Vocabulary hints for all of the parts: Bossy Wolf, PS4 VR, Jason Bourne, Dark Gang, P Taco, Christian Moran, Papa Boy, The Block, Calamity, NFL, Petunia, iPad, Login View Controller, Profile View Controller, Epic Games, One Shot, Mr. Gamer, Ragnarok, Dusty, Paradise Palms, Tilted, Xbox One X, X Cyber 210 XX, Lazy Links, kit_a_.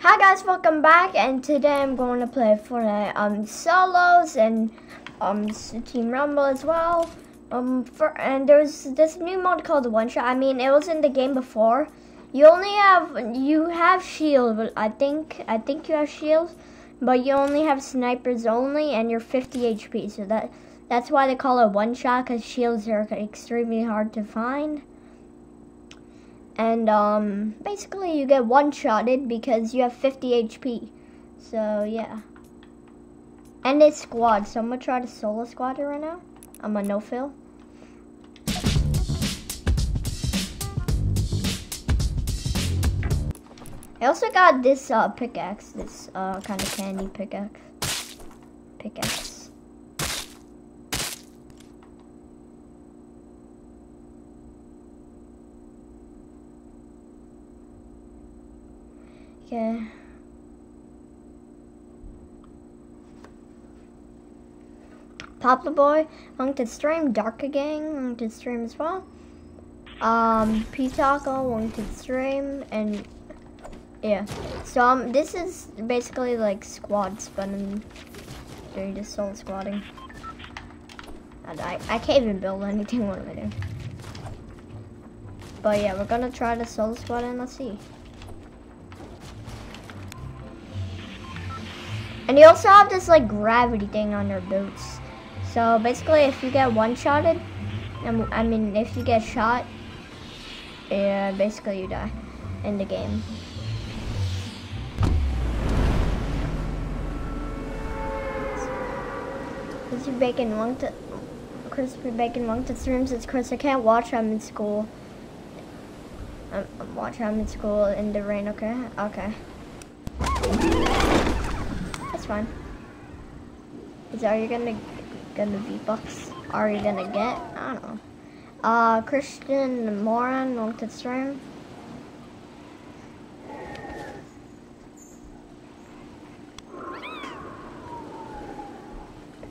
Hi guys, welcome back, and today I'm going to play Fortnite solos and Team Rumble as well. And there's this new mode called One Shot. I mean, it was in the game before. You have shield, but I think you have shield, but you only have snipers only, and you're 50 HP. So that's why they call it One Shot, because shields are extremely hard to find. And basically you get one-shotted because you have 50 HP. So yeah. And it's squad, so I'm gonna try to solo squad it right now. I'm a no-fill. I also got this pickaxe, this kind of candy pickaxe. Okay. Papa Boy, I'm to stream. Dark Gang, I'm to stream as well. P Taco, I'm to stream, and yeah. So this is basically like squads, but I'm doing just solo squatting. And I can't even build anything. What am I doing? But yeah, we're gonna try to solo squad and let's see. And you also have this like gravity thing on your boots. So basically if you get one-shotted, I mean if you get shot, yeah, basically you die in the game. Crispy Bacon Wong to stream says, Chris, I can't watch, I'm in school. I'm in school in the rain, okay? Okay. Fine. Are you gonna V-Bucks? Are you gonna get? I don't know. Christian Moran, welcome to the stream.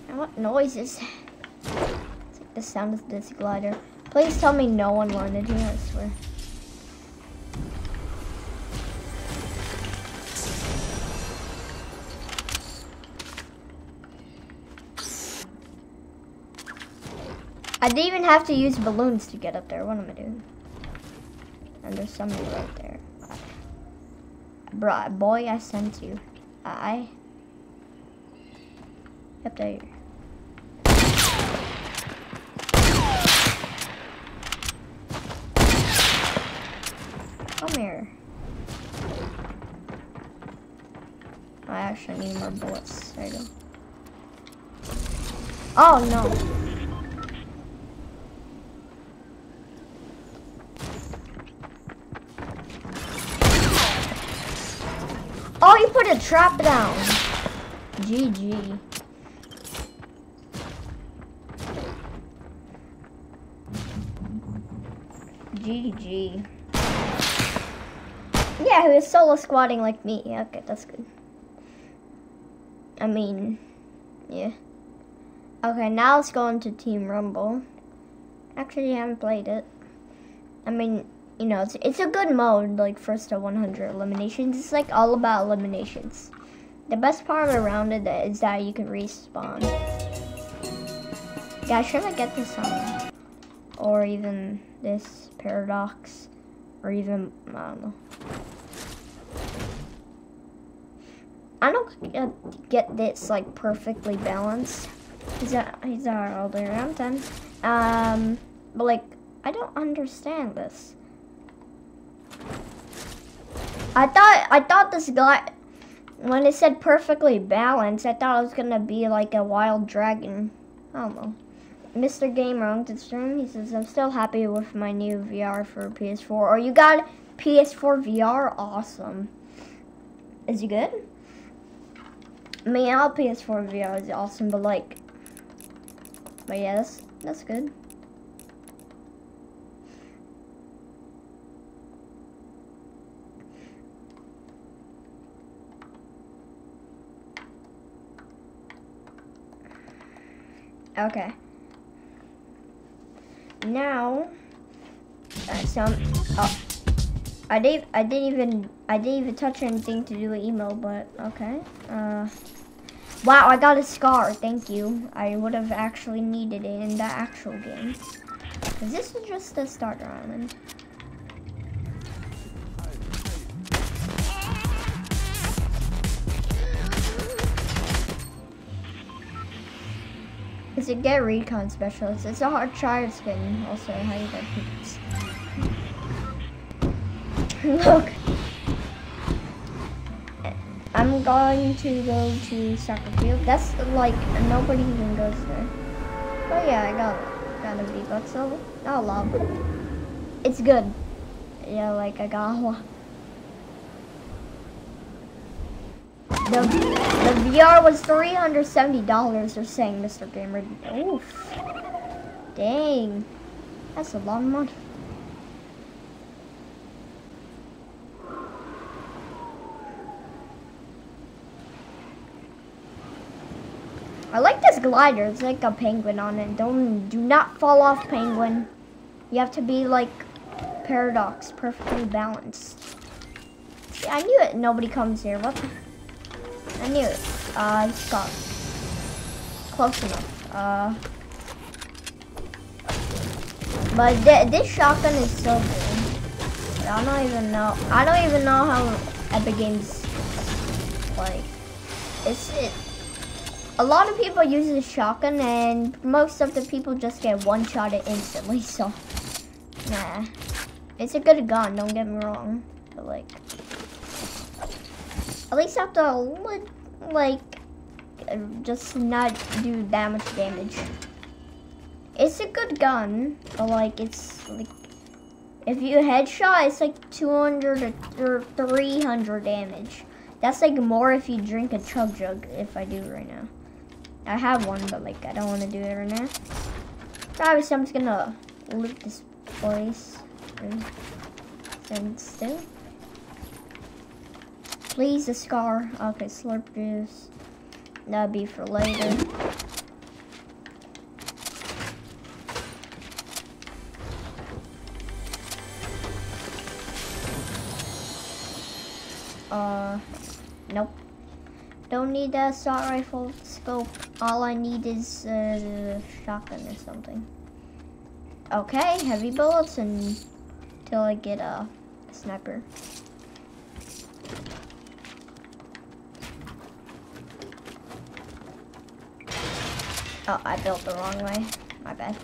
And what noise is that? It's like the sound of this glider. Please tell me no one wanted you, I swear. I didn't even have to use balloons to get up there. What am I doing? And there's somebody right there. Bruh, boy, I sent you. Up there. Come here. I actually need more bullets. There you go. Oh, no. Oh, you put a trap down. GG. GG. Yeah, he was solo squatting like me. Yeah, okay, that's good. I mean, yeah. Okay, now let's go into Team Rumble. Actually, I haven't played it. I mean, you know, it's a good mode, like first to 100 eliminations. It's like all about eliminations. The best part around it is that you can respawn. Yeah, should I get this on? Or even this paradox? Or even, I don't know. I don't get this like perfectly balanced. He's all the way around 10. But like, I don't understand this. I thought this guy, when it said perfectly balanced, I thought it was gonna be like a wild dragon. I don't know. Mr. Gamer on the stream, he says, I'm still happy with my new VR for PS4. Or you got PS4 VR? Awesome. Is he good? I mean, all PS4 VR is awesome, but like, but yeah, that's good. Okay. Now, so I didn't even touch anything to do an emo, but okay. Wow, I got a scar. Thank you. I would have actually needed it in the actual game. 'Cause this is just a starter island. Is it get recon specialist? It's a hard try spin. Also, how you got peeps? Look, I'm going to go to soccer field. That's like nobody even goes there. Oh yeah, I got a V-Buck, so I'll love. It's good. Yeah, like I got one. The VR was $370. They're saying, Mr. Gamer. Oof. Dang, that's a lot of money. I like this glider. It's like a penguin on it. Do not fall off, penguin. You have to be like Paradox, perfectly balanced. See, I knew it. Nobody comes here. What? I knew it. I got close enough. But this shotgun is so good. I don't even know how Epic Games play. A lot of people use this shotgun, and most of the people just get one-shotted instantly, so, nah. It's a good gun, don't get me wrong, but, like, at least have to, like, just not do that much damage. It's a good gun, but, like, it's, like, if you headshot, it's, like, 200 or 300 damage. That's, like, more if you drink a chug jug, if I do right now. I have one, but like I don't want to do it right now. Obviously, I'm just gonna loot this place and still. Please, a scar. Okay, slurp juice. That'd be for later. Nope. Don't need a assault rifle scope. All I need is a shotgun or something. Okay, heavy bullets until I get a sniper. Oh, I built the wrong way. My bad.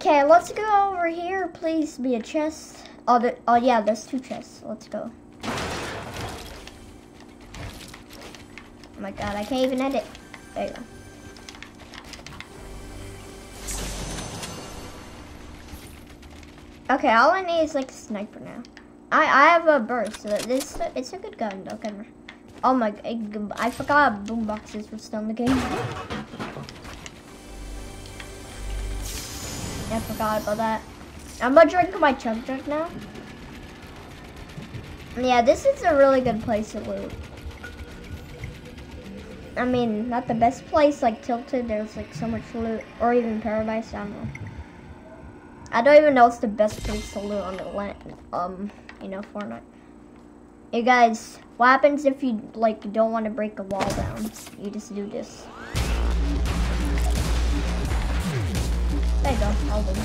Okay, let's go over here. Please be a chest. Oh yeah, there's two chests. Let's go. Oh my god, I can't even edit. There you go. Okay, all I need is like a sniper now. I have a burst, so it's a good gun, don't get me. Oh my god, I forgot boomboxes were still in the game. I forgot about that. I'm gonna drink my chug jug now. Yeah, this is a really good place to loot. I mean, not the best place, like Tilted, there's like so much loot, or even Paradise, I don't know. I don't even know it's the best place to loot on the land, you know, Fortnite. You guys, what happens if you, like, don't want to break a wall down? You just do this. There you go, I'll win.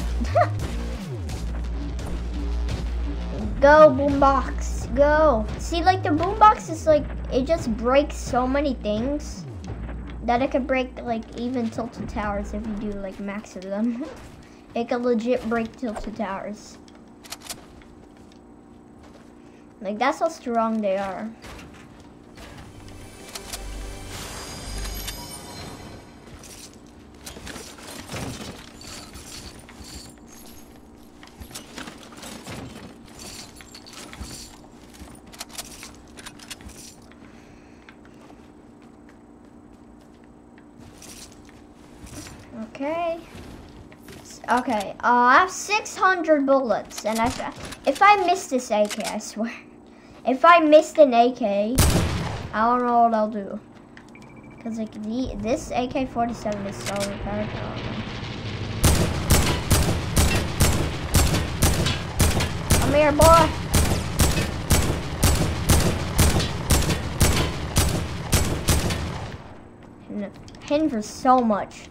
Go, boombox. Go see, like the boombox is like it just breaks so many things that it could break like even Tilted Towers if you do like max of them. It could legit break Tilted Towers. Like that's how strong they are. Okay, I have 600 bullets, and if I miss this AK, I swear. If I missed an AK, I don't know what I'll do. Cause like this AK-47 is so bad. I'm Come here, boy. Hitting for so much.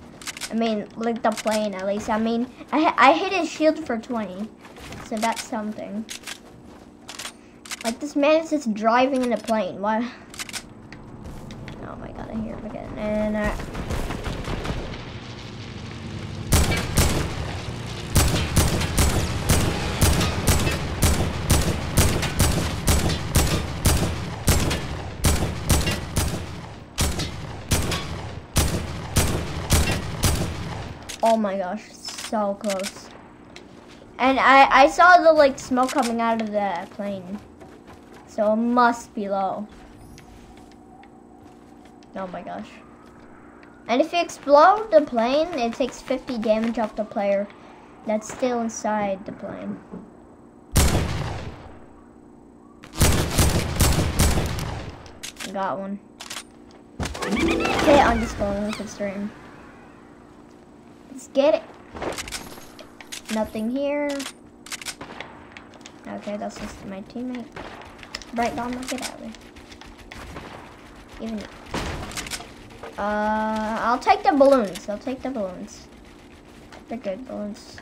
I mean, like the plane at least. I mean, I hit his shield for 20. So that's something. Like, this man is just driving in a plane. Why? Oh my god, I hear him again. And oh my gosh, so close. And I saw the like smoke coming out of the plane. So it must be low. Oh my gosh. And if you explode the plane, it takes 50 damage off the player that's still inside the plane. Got one. Okay, I'm just going with the stream. Let's get it. Nothing here. Okay, that's just my teammate. Right down, look it that way. Even. I'll take the balloons. I'll take the balloons. They're good balloons.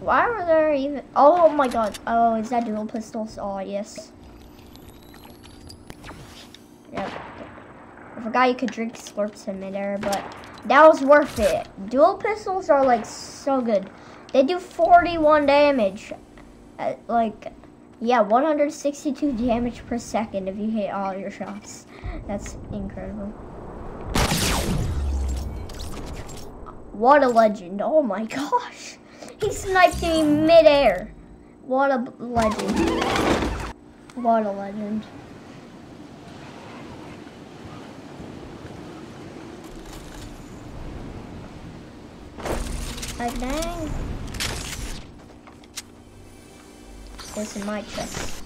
Why were there even? Oh my god. Oh, is that dual pistols? Oh yes. Yep. I forgot you could drink slurps in midair, but that was worth it. Dual pistols are like so good. They do 41 damage. Like. Yeah, 162 damage per second if you hit all your shots. That's incredible. What a legend. Oh my gosh. He sniped me midair. What a legend. What a legend. Like, dang. This in my chest.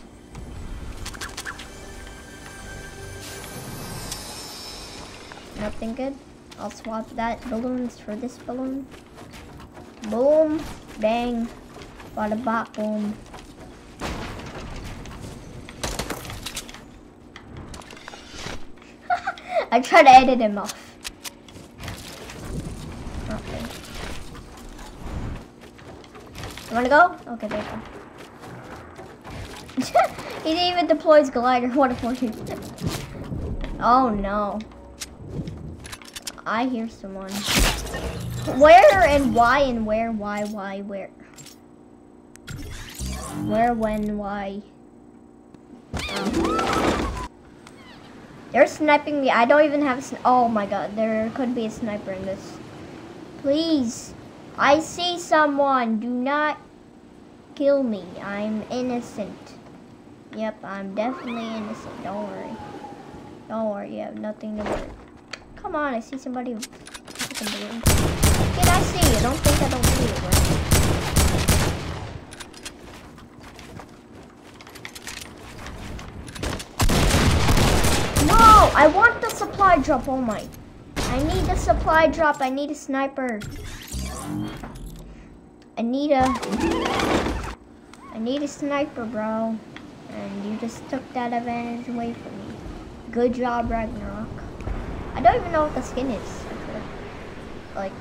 Nothing good. I'll swap that balloons for this balloon. Boom, bang, bada bop, boom. I try to edit him off. Okay. You wanna go? Okay, there you go. He didn't even deploy his glider. What a fortune. Oh no. I hear someone. Where and why and why, where? Where, when, why? They're sniping me. I don't even have a sniper. Oh my god. There could be a sniper in this. Please. I see someone. Do not kill me. I'm innocent. Yep, I'm definitely innocent. Don't worry. Don't worry, you have nothing to worry. Come on, I see somebody. Can I see you? Don't think I don't see you, bro. No! I want the supply drop, oh my. I need the supply drop. I need a sniper. I need a sniper, bro. And you just took that advantage away from me. Good job, Ragnarok. I don't even know what the skin is. Like,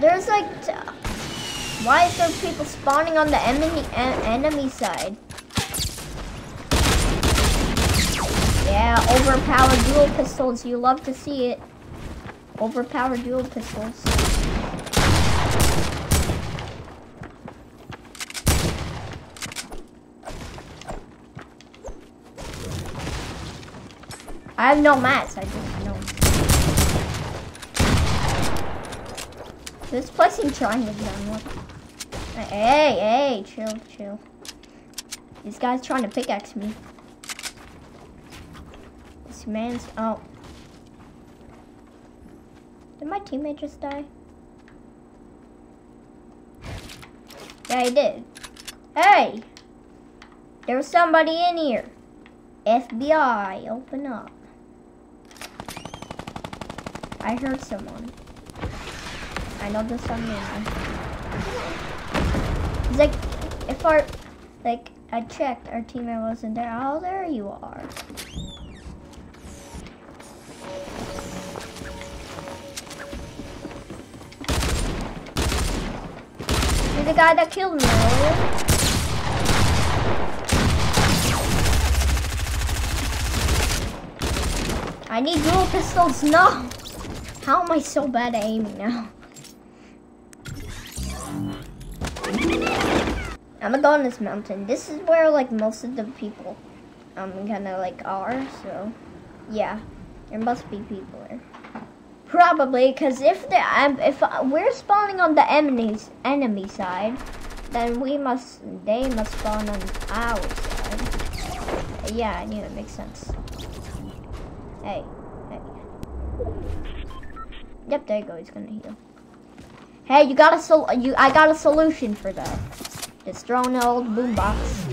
there's like, why is there people spawning on the enemy side? Yeah, overpowered dual pistols. You love to see it. Overpowered dual pistols. I have no mats, I just know. This place is trying to down one. Hey, chill, chill. This guy's trying to pickaxe me. This man's, oh. Did my teammate just die? Yeah, he did. Hey! There was somebody in here. FBI, open up. I heard someone. I know there's someone. like, if our, like, I checked, our teammate wasn't there. Oh, there you are. You're the guy that killed me. I need dual pistols, no! How am I so bad at aiming now? I'm gonna go on this mountain. This is where like most of the people kinda like are, so yeah. There must be people there. Probably, cause if we're spawning on the enemy side, then they must spawn on our side. Yeah, I knew that makes sense. Hey, hey. Yep, there you go. He's gonna heal. Hey, you got a I got a solution for that. Just throw an old boombox.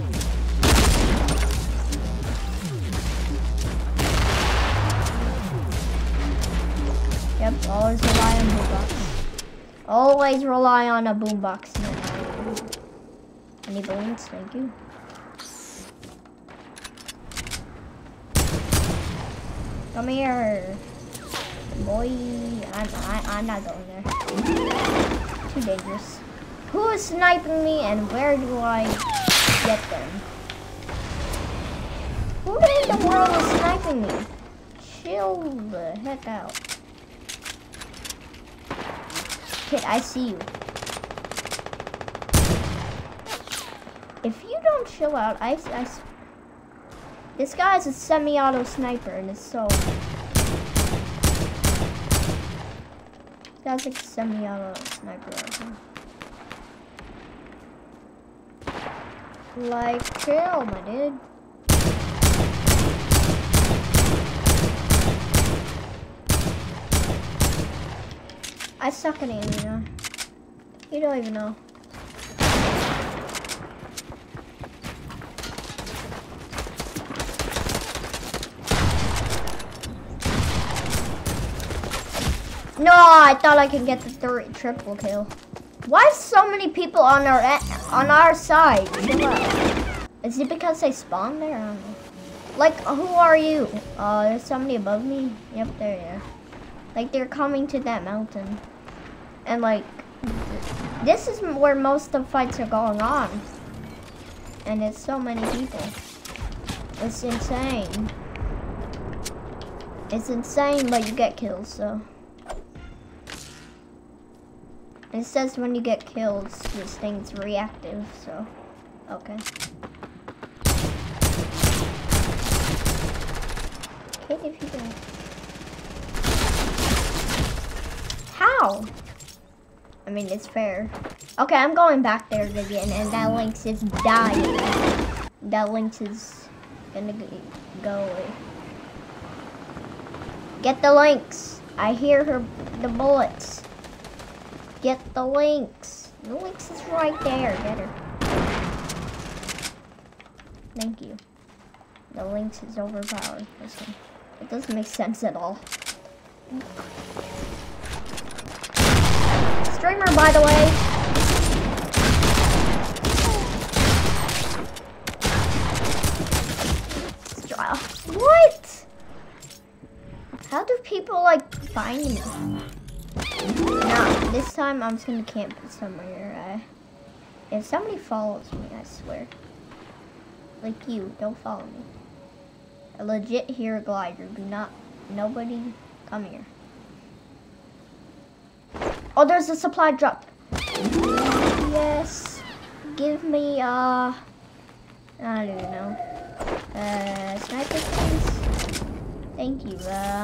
Yep, always rely on boombox. Always rely on a boombox. Any balloons? Thank you. Come here, boy. I'm not going there. Too dangerous. Who is sniping me, and where do I get them? Who in the world is sniping me? Chill the heck out, kid. I see you. If you don't chill out, I this guy is a semi-auto sniper, and it's so... That's like a semi-auto sniper right here. Like, chill, my dude. I suck at aiming, you know? You don't even know. No, I thought I could get the triple kill. Why is so many people on our side? Is it because they spawned there? I don't know. Like, who are you? There's somebody above me. Yep, there they are. Like, they're coming to that mountain. And like, this is where most of the fights are going on. And it's so many people. It's insane. It's insane, but you get kills, so. It says when you get kills, this thing's reactive, so, okay. Kid, if you don't. How? I mean, it's fair. Okay, I'm going back there again, and that Lynx is dying. That Lynx is gonna go away. Get the Lynx. I hear the bullets. Get the Lynx. The Lynx is right there. Get her. Thank you. The Lynx is overpowered. It doesn't make sense at all. Streamer, by the way. What? How do people like find me? Nah, this time I'm just gonna camp somewhere. If somebody follows me, I swear. Like you, don't follow me. I legit hear a glider. Do not, nobody, come here. Oh, there's a supply drop. Yes. Give me, I don't even know. Sniper, please. Thank you.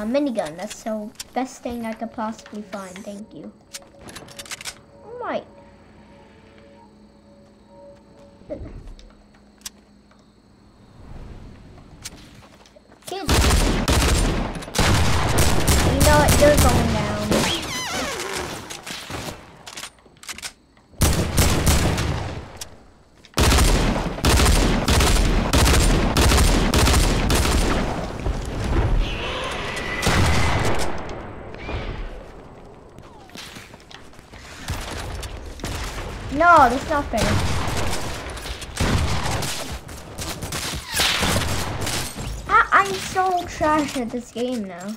Minigun. That's the best thing I could possibly find. Thank you. All right. Kid. You know what? You're going down. No, that's not fair. I'm so trash at this game now.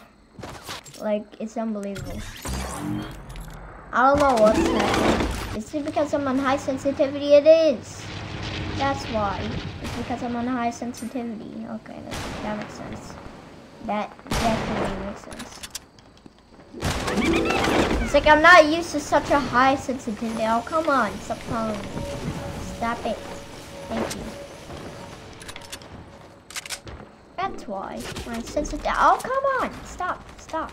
Like, it's unbelievable. I don't know what's next. Is it because I'm on high sensitivity? It is. That's why. It's because I'm on high sensitivity. Okay, that makes sense. That definitely makes sense. It's like I'm not used to such a high sensitivity. Oh, come on. Stop calling me. Stop it. Thank you. That's why my sensitivity. Oh, come on. Stop. Stop.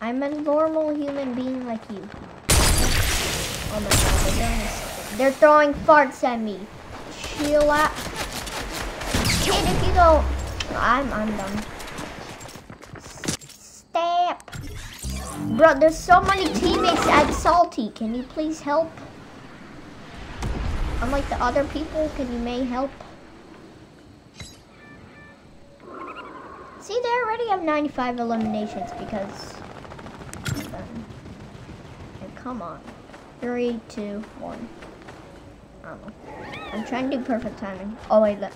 I'm a normal human being like you. Oh my god, they're throwing farts at me. Chill out. Kid, if you don't. I'm done. Step. Bro, there's so many teammates at Salty. Can you please help? Unlike the other people, can you may help? See, they already have 95 eliminations because... And come on. 3, 2, 1. I don't know. I'm trying to do perfect timing. Oh, wait, look.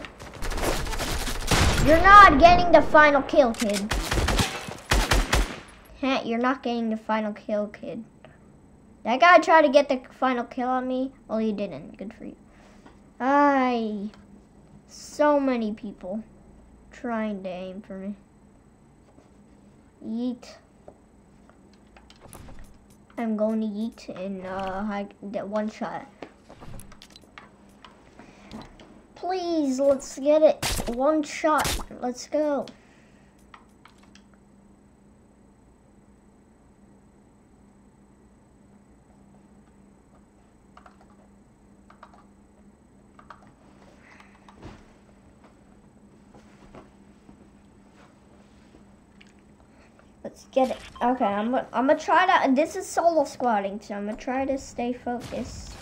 You're not getting the final kill, kid. Heh, you're not getting the final kill, kid. That guy tried to get the final kill on me. Well, he didn't. Good for you. Aye. So many people trying to aim for me. Yeet. I'm going to yeet in that one shot. Please, let's get it. One shot. Let's go. Let's get it. Okay, I'm gonna try to. This is solo squatting, so I'm gonna try to stay focused.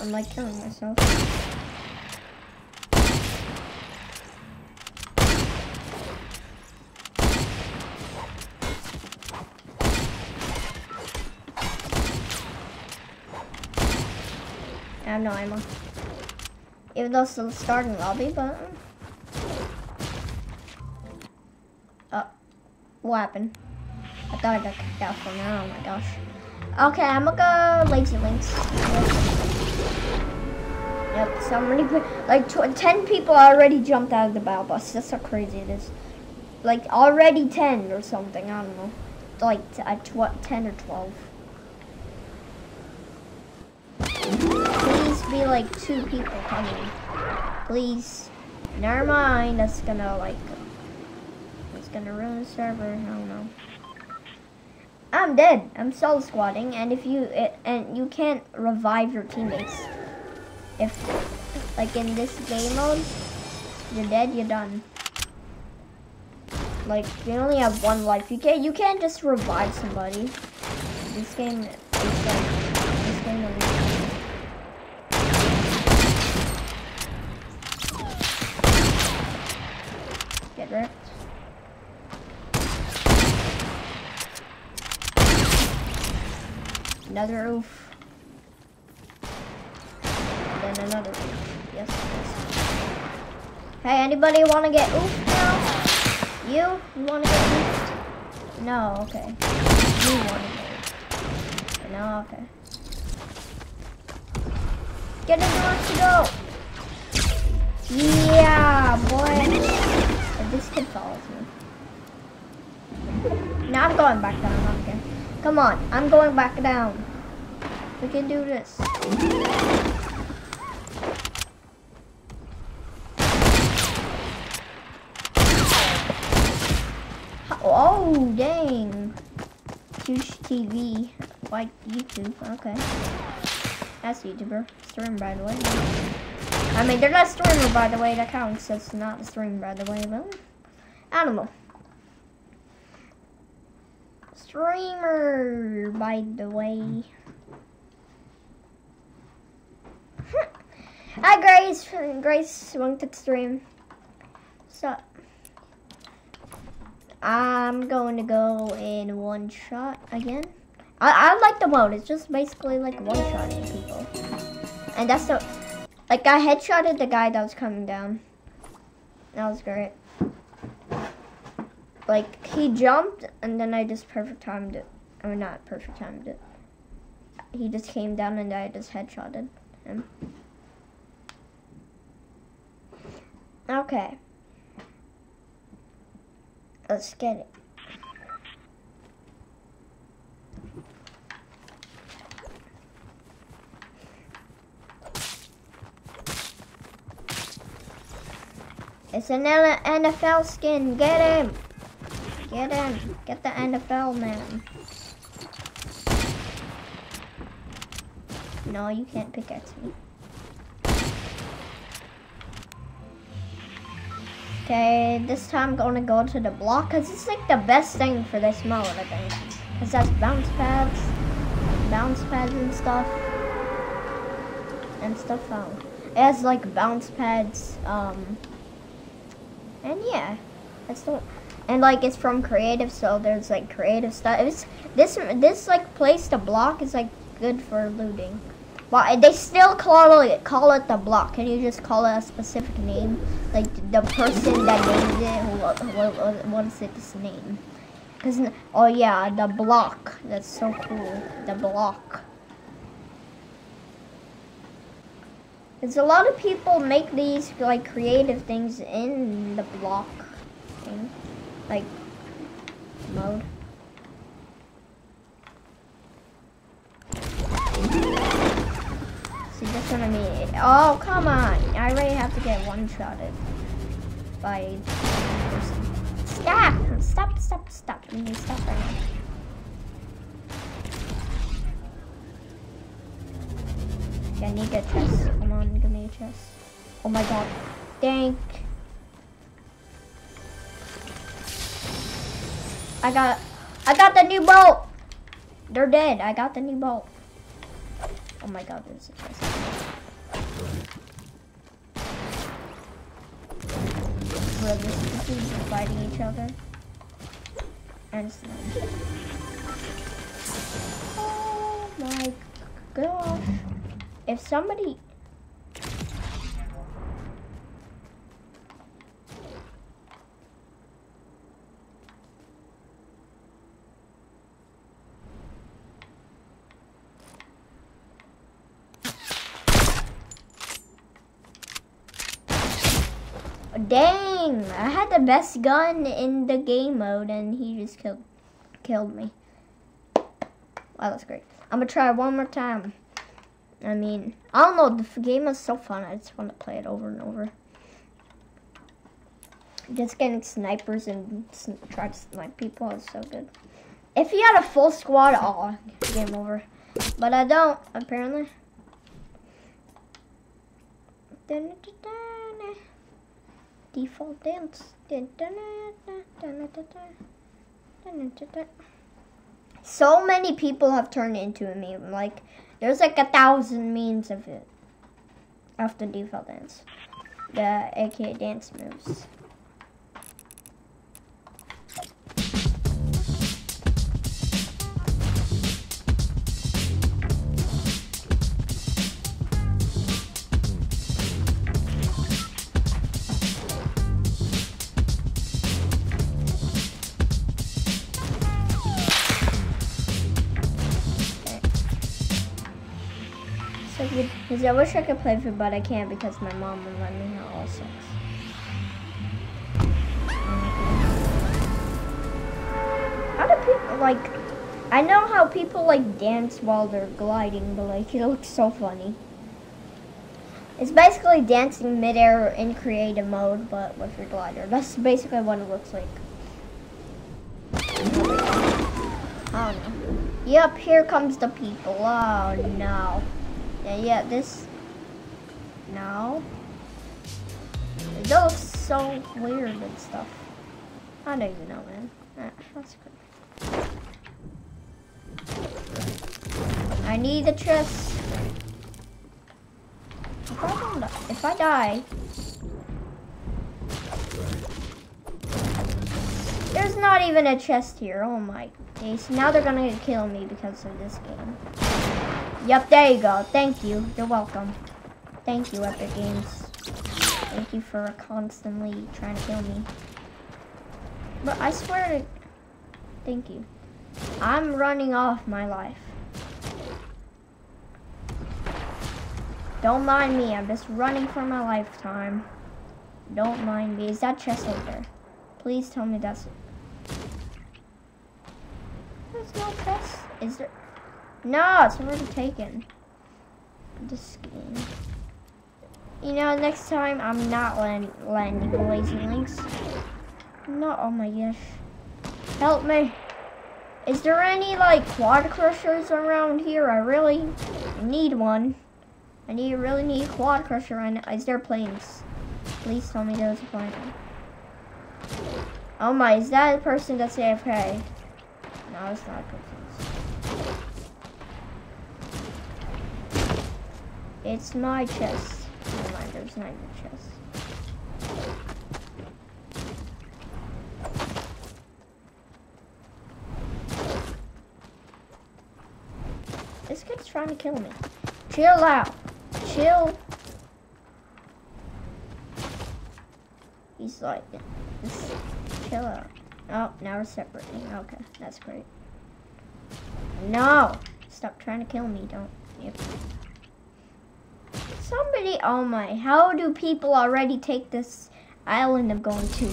I'm like killing myself. I have no ammo. Even though it's the starting lobby, but. What happened? I thought I got kicked out for now. Oh my gosh. Okay, I'm gonna go Lazy Links. Yep, so many people. Like, 10 people already jumped out of the battle bus. That's how crazy it is. Like, already 10 or something. I don't know. Like, 10 or 12. Please be like 2 people coming. Please. Never mind. That's gonna, like. Gonna ruin the server. I don't know. I'm dead. I'm solo squatting, and if you and you can't revive your teammates. If like in this game mode, you're dead. You're done. Like you only have one life. You can't just revive somebody. This game is like this game. Get ripped. Another roof. And then another roof. Yes, yes. Hey, anybody want to get oofed now? You want to get oofed? No, okay. You want to get oofed. No, okay. Get in the roof to go. Yeah, boy. If this kid follows me. Now I'm going back down. I'm okay. Come on, I'm going back down. We can do this. Oh, dang. Huge TV, like YouTube, okay. That's YouTuber, stream by the way. I mean, they're not streamer by the way, that counts. That's not a stream by the way, but animal. Streamer, by the way. Hi, Grace. Grace wanted to stream. So, I'm going to go in one shot again. I like the mode. It's just basically like one-shotting people. And that's the... Like, I headshotted the guy that was coming down. That was great. Like, he jumped, and then I just perfect timed it. I mean, not perfect timed it. He just came down, and I just headshotted him. Okay. Let's get it. It's an NFL skin. Get him! Get him! Get the NFL man. No, you can't pickaxe me. Okay, this time I'm gonna go to the block because it's like the best thing for this mode, I think. Because that's bounce pads and stuff. And stuff found. It has like bounce pads, and yeah, that's the one. And like it's from creative, so there's like creative stuff. It's this like place, the block, is like good for looting, but they still call it the block. Can you just call it a specific name, like the person that named it? What is its name? Cause oh yeah, the block. That's so cool. The block. Because a lot of people make these like creative things in the block thing, like mode. See, that's what I mean. Oh, come on! I already have to get one-shotted by person. Stop! Stop! Stop! Stop! You need to stop right now. Yeah, I need a chest. Come on, give me a chest. Oh my god. Dang. I got the new bolt. They're dead. I got the new bolt. Oh my god, there's a chest. Bro, these dudes are fighting each other. And sniping. Oh my gosh. If somebody... Dang! I had the best gun in the game mode and he just killed me. Wow, that's great. I'm gonna try one more time. I mean, I don't know, the game is so fun, I just want to play it over and over. Just getting snipers and try to snipe people is so good. If you had a full squad, oh, game over. But I don't, apparently. Default dance. So many people have turned into a meme, like... There's like 1,000 memes of it. Of the default dance. The AKA dance moves. Because I wish I could play for, but I can't because my mom would let me have all six. How do people, like, I know how people, like, dance while they're gliding, but, like, it looks so funny. It's basically dancing midair in creative mode, but with your glider. That's basically what it looks like. I don't know. Yep, here comes the people. Oh, no. Yeah, this... No. It looks so weird and stuff. I don't even know, man. That's good. I need the chest. If I die... There's not even a chest here. Oh my days. Now they're gonna kill me because of this game. Yep, there you go. Thank you. You're welcome. Thank you, Epic Games. Thank you for constantly trying to kill me. But I swear, thank you. I'm running off my life. Don't mind me, I'm just running for my lifetime. Don't mind me. Is that chest over there? Please tell me that's it. There's no chest. Is there? No, it's already taken. Just skiing. You know, next time I'm not landing Lazy Links. No, oh my gosh. Help me. Is there any like quad crushers around here? I really need one. I really need quad crusher right now. Is there planes? Please tell me there's a plane. Oh my, is that a person that's AFK? No, it's not a person. It's my chest. Never mind, there's not even a chest. This kid's trying to kill me. Chill out. Chill. He's like, just chill out. Oh, now we're separating. Okay, that's great. No! Stop trying to kill me, don't. Yep. Somebody, oh my, how do people already take this island I'm going to?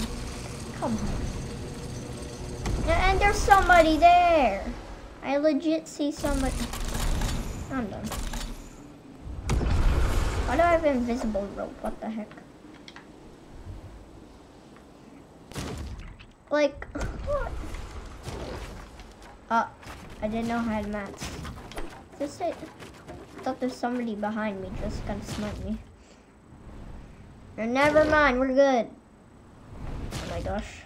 Come on. And there's somebody there. I legit see somebody. I'm done. Why do I have invisible rope? What the heck? Like, what? I didn't know I had mats. Just I thought there's somebody behind me just gonna smite me. And never mind, we're good. Oh my gosh.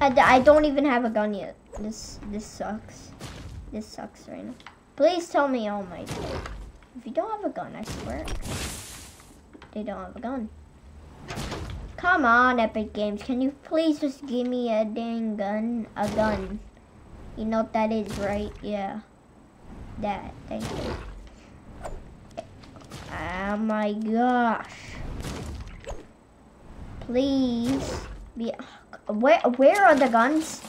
I don't even have a gun yet. This sucks. This sucks right now. Please tell me, oh my God. If you don't have a gun, I swear. They don't have a gun. Come on, Epic Games. Can you please just give me a dang gun? A gun. You know what that is, right? Yeah. That. Thank you. Oh my gosh. Please. Where are the guns?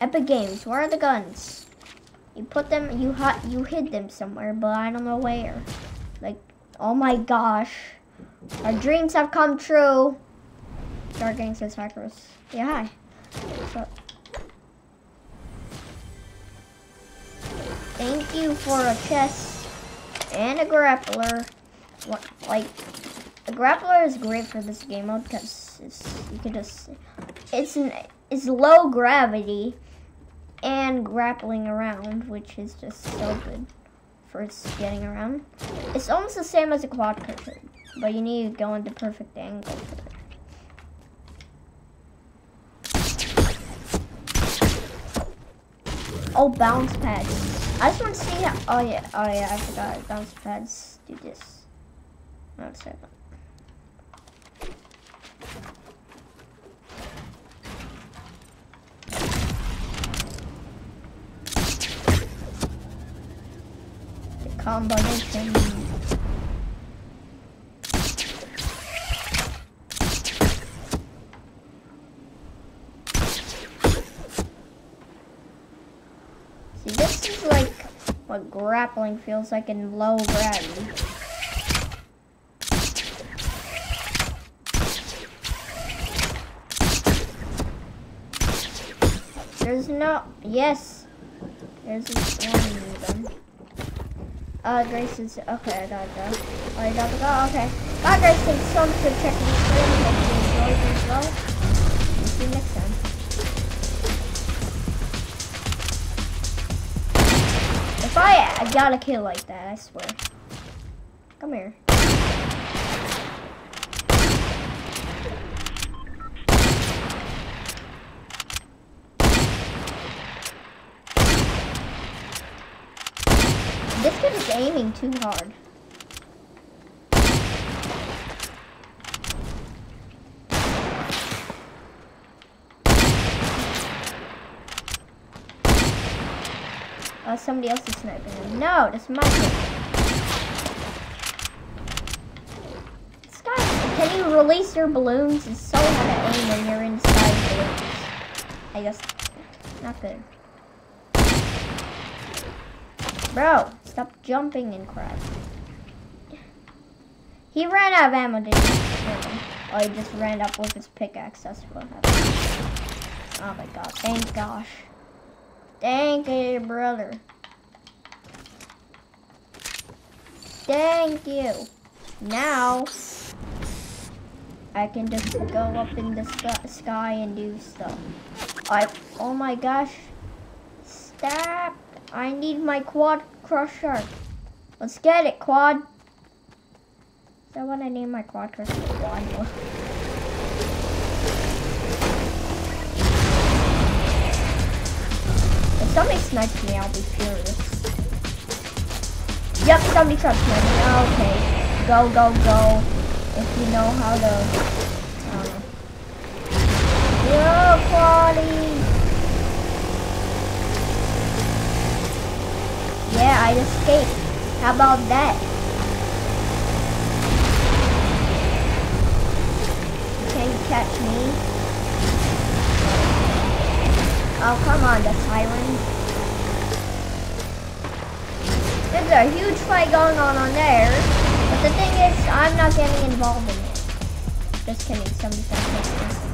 Epic Games, where are the guns? You put them, you hid them somewhere, but I don't know where. Like, oh my gosh. Our dreams have come true. Dark Gang says hackers. Yeah, hi. So, thank you for a chest and a grappler. What, like, a grappler is great for this game mode because you can just, it's low gravity. And grappling around, which is just so good for getting around. It's almost the same as a quad crusher, but you need to go in the perfect angle for it. Oh, bounce pads. I just want to see how. Oh yeah, I forgot. Bounce pads do this. One second. Combination. See, this is like what grappling feels like in low gravity. There's no, yes, there's one of them. Grayson's, okay, I got that. Oh, you got the go? Okay. Bye, Grayson. So much for checking the stream. Hope you enjoyed it as well. We'll see you next time. If I got a kill like that, I swear. Come here. This kid is aiming too hard. Somebody else is sniping him. No, that's my kid. This guy, can you release your balloons? It's so hard to aim when you're inside balloons. I guess not good. Bro, stop jumping and crap. He ran out of ammo, didn't he? Oh, he just ran up with his pickaxe. That's what happened. Oh my god. Thank gosh. Thank you, brother. Thank you. Now, I can just go up in the sky and do stuff. Oh my gosh. Stop. I need my quad crusher. Let's get it, quad. Is that what I name my quad crusher? Quad. If somebody snipes me, I'll be furious. Yep, somebody sniped me. Okay. Go, go, go. If you know how to. Yo, quality. Yeah, I escaped. How about that? Can you catch me? Oh, come on, the siren. There's a huge fight going on there. But the thing is, I'm not getting involved in it. Just kidding, somebody's not taking me.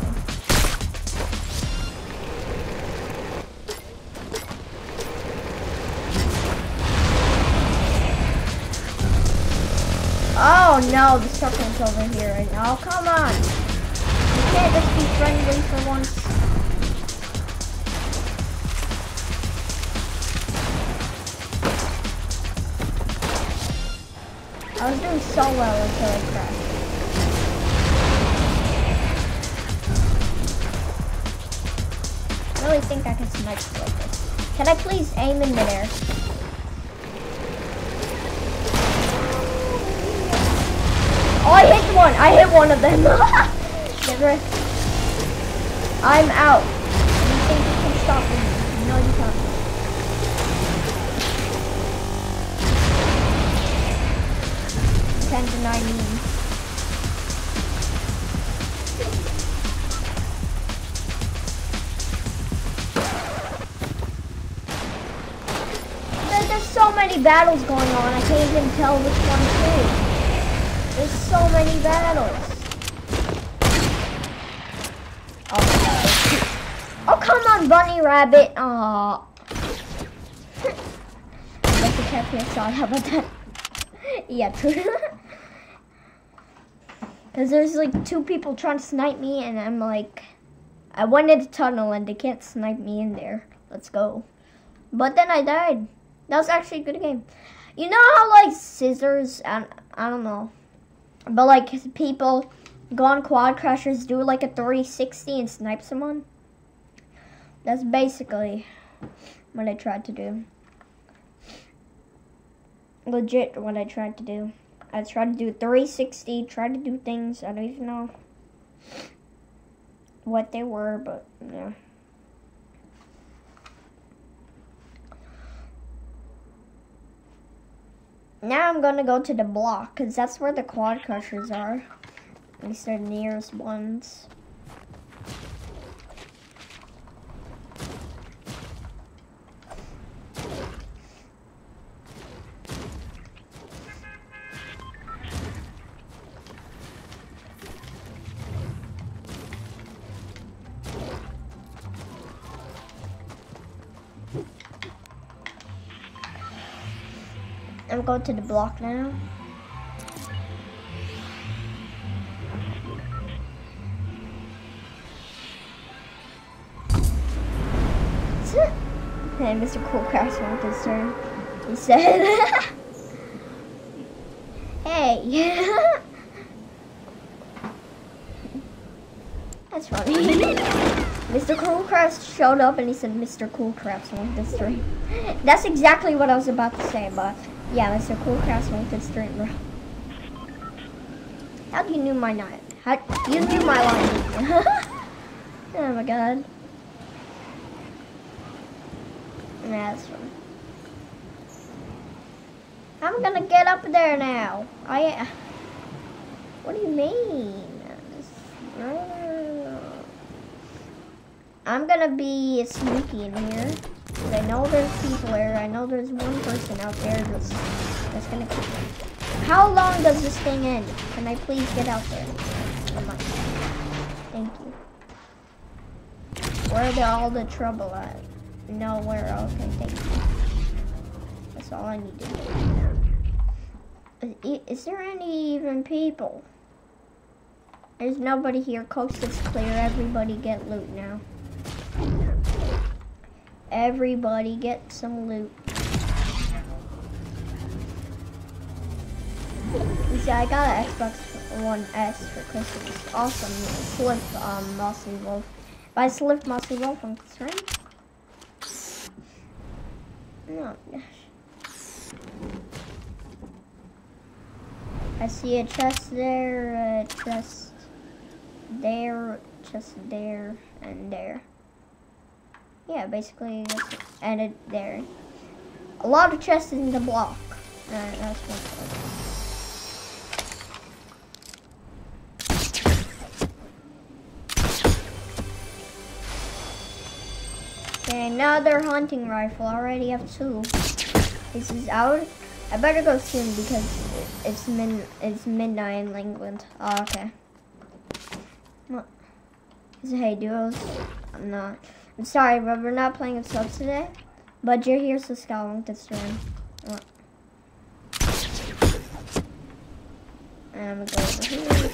Oh no, the circle's over here. Oh, come on. You can't just be friendly for once. I was doing so well until I crashed. I really think I can snipe like this. Can I please aim in midair? Oh, I hit one! I hit one of them! Never. I'm out. You think you can stop me? No, you can't. You can't deny me. There's so many battles going on, I can't even tell which one's who. There's so many battles. Oh, oh come on, bunny rabbit. Aw. I guess you can't be a shot. How about that? Yeah, true. Because there's like two people trying to snipe me, and I'm like, I went in the tunnel, and they can't snipe me in there. Let's go. But then I died. That was actually a good game. You know how like Scissors, I don't know. But like people go on quad crashers, do like a 360 and snipe someone. That's basically what I tried to do. Legit what I tried to do. I tried to do 360, tried to do things. I don't even know what they were, but yeah. Now I'm gonna go to the block, cause that's where the quad crushers are. At least they're the nearest ones. I'm going to the block now. And Mr. Cool Crafts went this turn. He said, "Hey, that's funny." Mr. Cool Crafts showed up and he said, "Mr. Cool Crafts went this turn." That's exactly what I was about to say, but. Yeah, Mr. Cool Crafts went this turn, bro. How do you knew my knife? How you knew my line? Oh my god. Nah, that's fun. I'm gonna get up there now. What do you mean? I'm gonna be sneaky in here. Cause I know there's people here. I know there's one person out there that's gonna kill me. How long does this thing end? Can I please get out there? Come on. Thank you. Where did all the trouble at? Nowhere. Okay, thank you. That's all I need to do. Is there any even people? There's nobody here. Coast is clear. Everybody get loot now. Everybody get some loot. You see, I got an Xbox One X for Christmas. Awesome. I slipped Bossy Wolf. But I slipped Bossy Wolf on this, right? Oh gosh. I see a chest there, a chest there, chest there, and there. Yeah, basically added there. A lot of chests in the block. Alright, that's one. Okay, another hunting rifle. I already have two. This is out. I better go soon because it's midnight in England. Oh, okay. What? Is it Hey Duos? I'm not. I'm sorry, but we're not playing with subs today. But you're here, so Scott won't get thrown. I'm gonna go over here.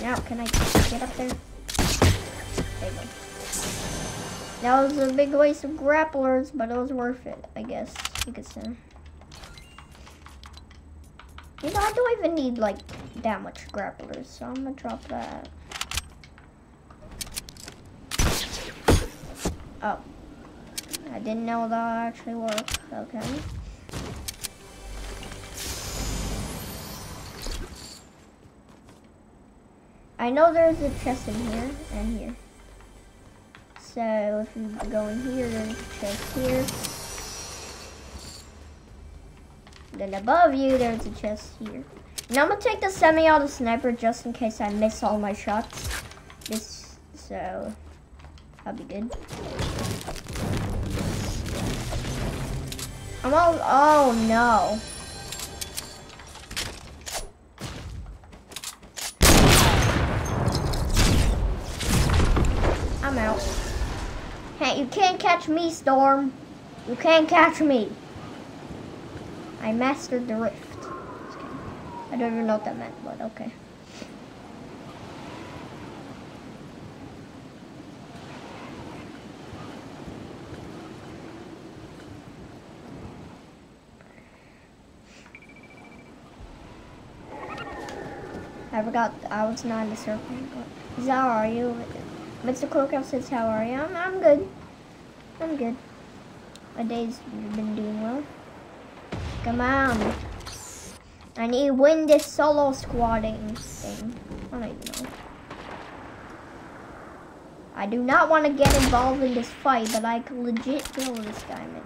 Now, can I get up there? There you go. That was a big waste of grapplers, but it was worth it, I guess. You could say. You know, I don't even need, like, that much grapplers, so I'm gonna drop that. Oh, I didn't know that actually worked. Okay. I know there's a chest in here and here. So if you go in here, there's a chest here. Then above you, there's a chest here. Now I'm gonna take the semi-auto sniper just in case I miss all my shots. So that'll be good. I'm all, oh no. I'm out. Hey, you can't catch me, Storm. You can't catch me. I mastered the rift. Okay. I don't even know what that meant, but okay. I forgot I was not in the circle. How are you? Mr. Cool Crafts says, how are you? I'm good. I'm good. My day's been doing well. Come on. I need to win this solo squatting thing. I don't even know. I do not want to get involved in this fight, but I could legit kill this guy right now.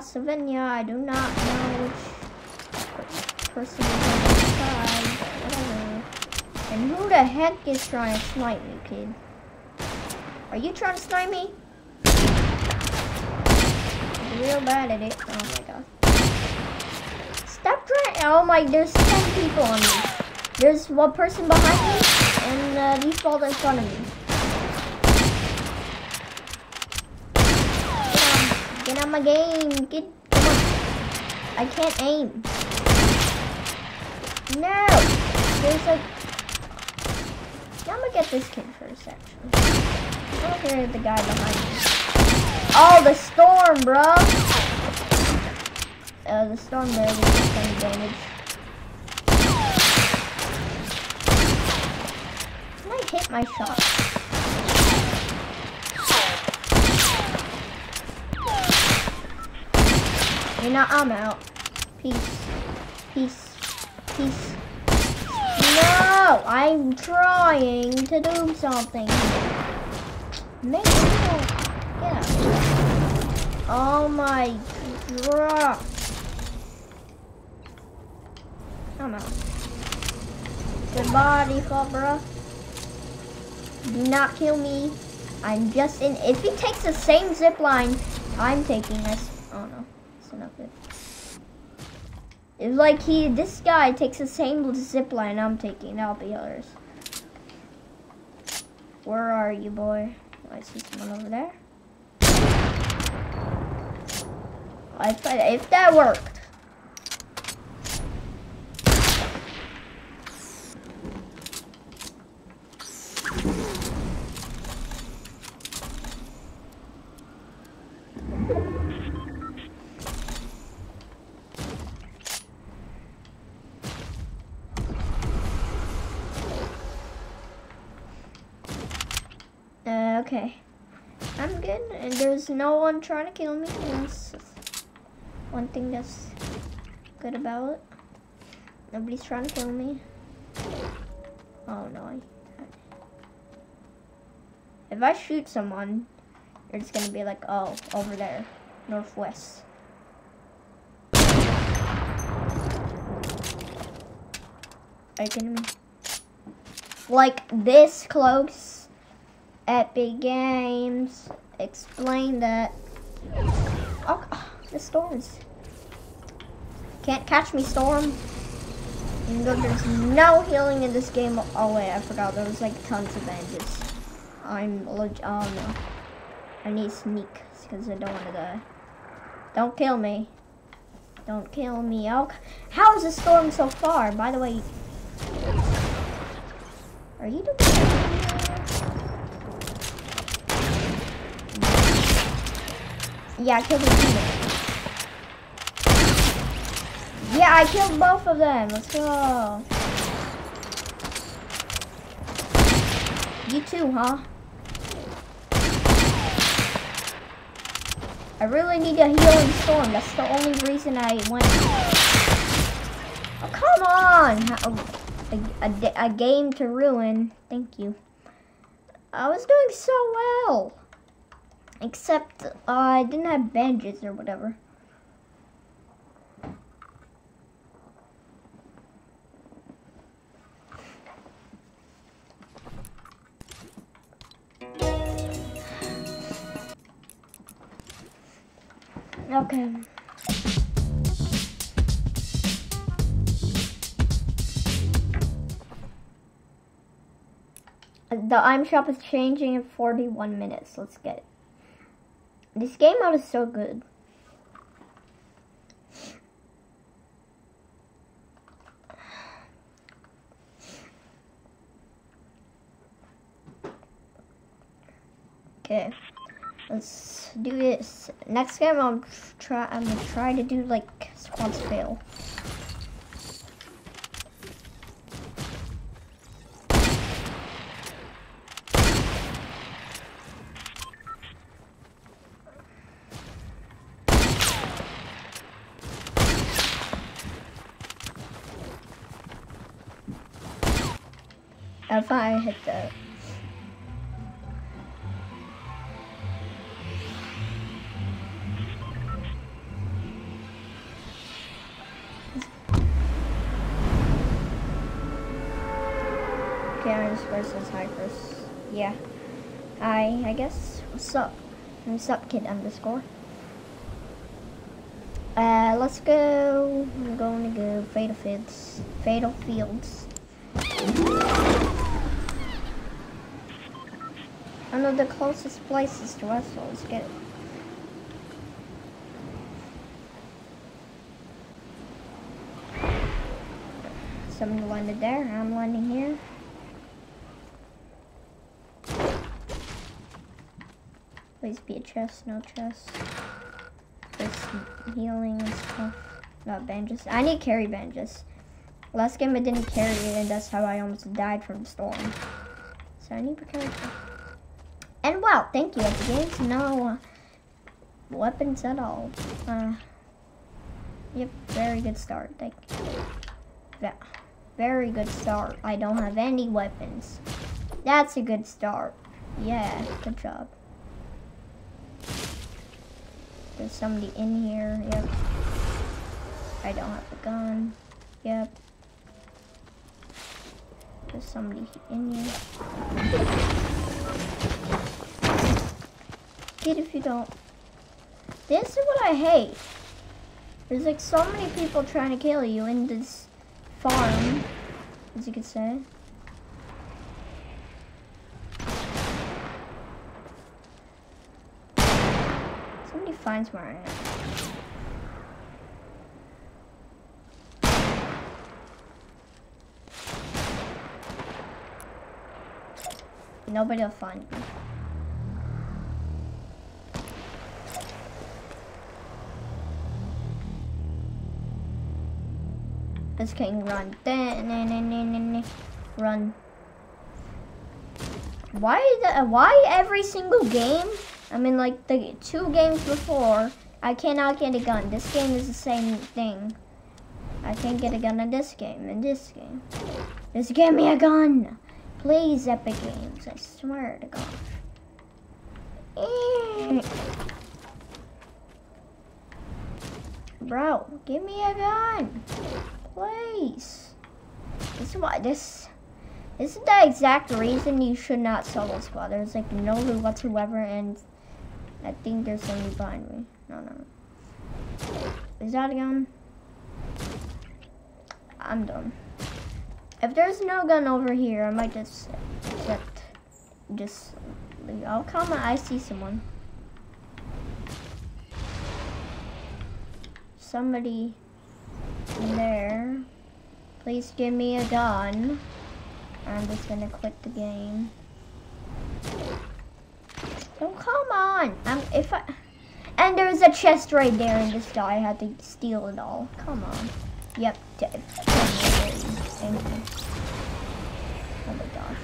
Savannah, I do not know which person is on the side. Whatever. And who the heck is trying to snipe me, kid? Are you trying to snipe me? I'm real bad at it. Oh my god. Stop trying. Oh my, there's 10 people on me. There's one person behind me, and these fall in front of me. Get on my game. Get on. I can't aim. No. There's like. I'm gonna get this kid first, actually. I don't care the guy behind me. Oh, the storm, bro. The storm there was just some damage. I might hit my shot. You know, I'm out. Peace. Peace. Peace. No! I'm trying to do something. Maybe I'll get out. Oh my god. I'm out. Goodbye, default, bro. Do not kill me. I'm just in. If he takes the same zip line I'm taking, oh no, that's not good. It's like this guy takes the same zip line I'm taking. That'll be hilarious. Where are you, boy? I see someone over there. I thought if that worked. Okay, I'm good, and there's no one trying to kill me. That's one thing that's good about it. Nobody's trying to kill me. Oh no! If I shoot someone, you're just gonna be like, oh, over there, northwest. Are you kidding me? Like this close. Epic Games, explain that. Oh, the storms. Can't catch me, storm. Even though there's no healing in this game. Oh wait, I forgot, there was like tons of bandages. I'm legit, oh no. I need to sneak, because I don't want to die. Don't kill me. Don't kill me. Oh, how is the storm so far? By the way, are you doing? Yeah, I killed them. Yeah, I killed both of them. Let's go. You too, huh? I really need a healing storm. That's the only reason I went. Oh, come on. A game to ruin. Thank you. I was doing so well. Except I didn't have bandages or whatever. Okay. The item shop is changing in 41 minutes. Let's get it. This game mode is so good. Okay, let's do this. Next game, I'm gonna try to do like squads fail. I thought I hit that. Okay, I'm just versus hikers. Yeah. I guess. What's up? What's up, kid underscore? Let's go. I'm going to go Fatal Fields. Fatal Fields. One of the closest places to us, so let's get it. Someone landed there, I'm landing here. Please be a chest, no chest. Just healing and stuff. Not bandages. I need carry bandages. Last game I didn't carry it, and that's how I almost died from the storm. So I need to carry. And wow, thank you, Epic Games. No weapons at all. Yep, very good start. Thank you. Yeah, very good start. I don't have any weapons. That's a good start. Yeah, good job. There's somebody in here. Yep. I don't have a gun. Yep. There's somebody in here. Get if you don't. This is what I hate. There's like so many people trying to kill you in this farm, as you could say. Somebody finds my aunt. Nobody will find me. This can run. Run. Why every single game? I mean, like the two games before, I cannot get a gun. This game is the same thing. I can't get a gun in this game. In this game. Just give me a gun. Please, Epic Games, I swear to God. Bro, give me a gun. Please. This is why this is the exact reason you should not solo squad. There's like no loot whatsoever, and I think there's somebody behind me. No. Is that a gun? I'm done. If there's no gun over here, I might just leave. I'll come and I see someone. Somebody in there. Please give me a gun. I'm just gonna quit the game. Oh, come on. And there's a chest right there and just die. I had to steal it all. Come on. Yep. Thank you. Oh my gosh.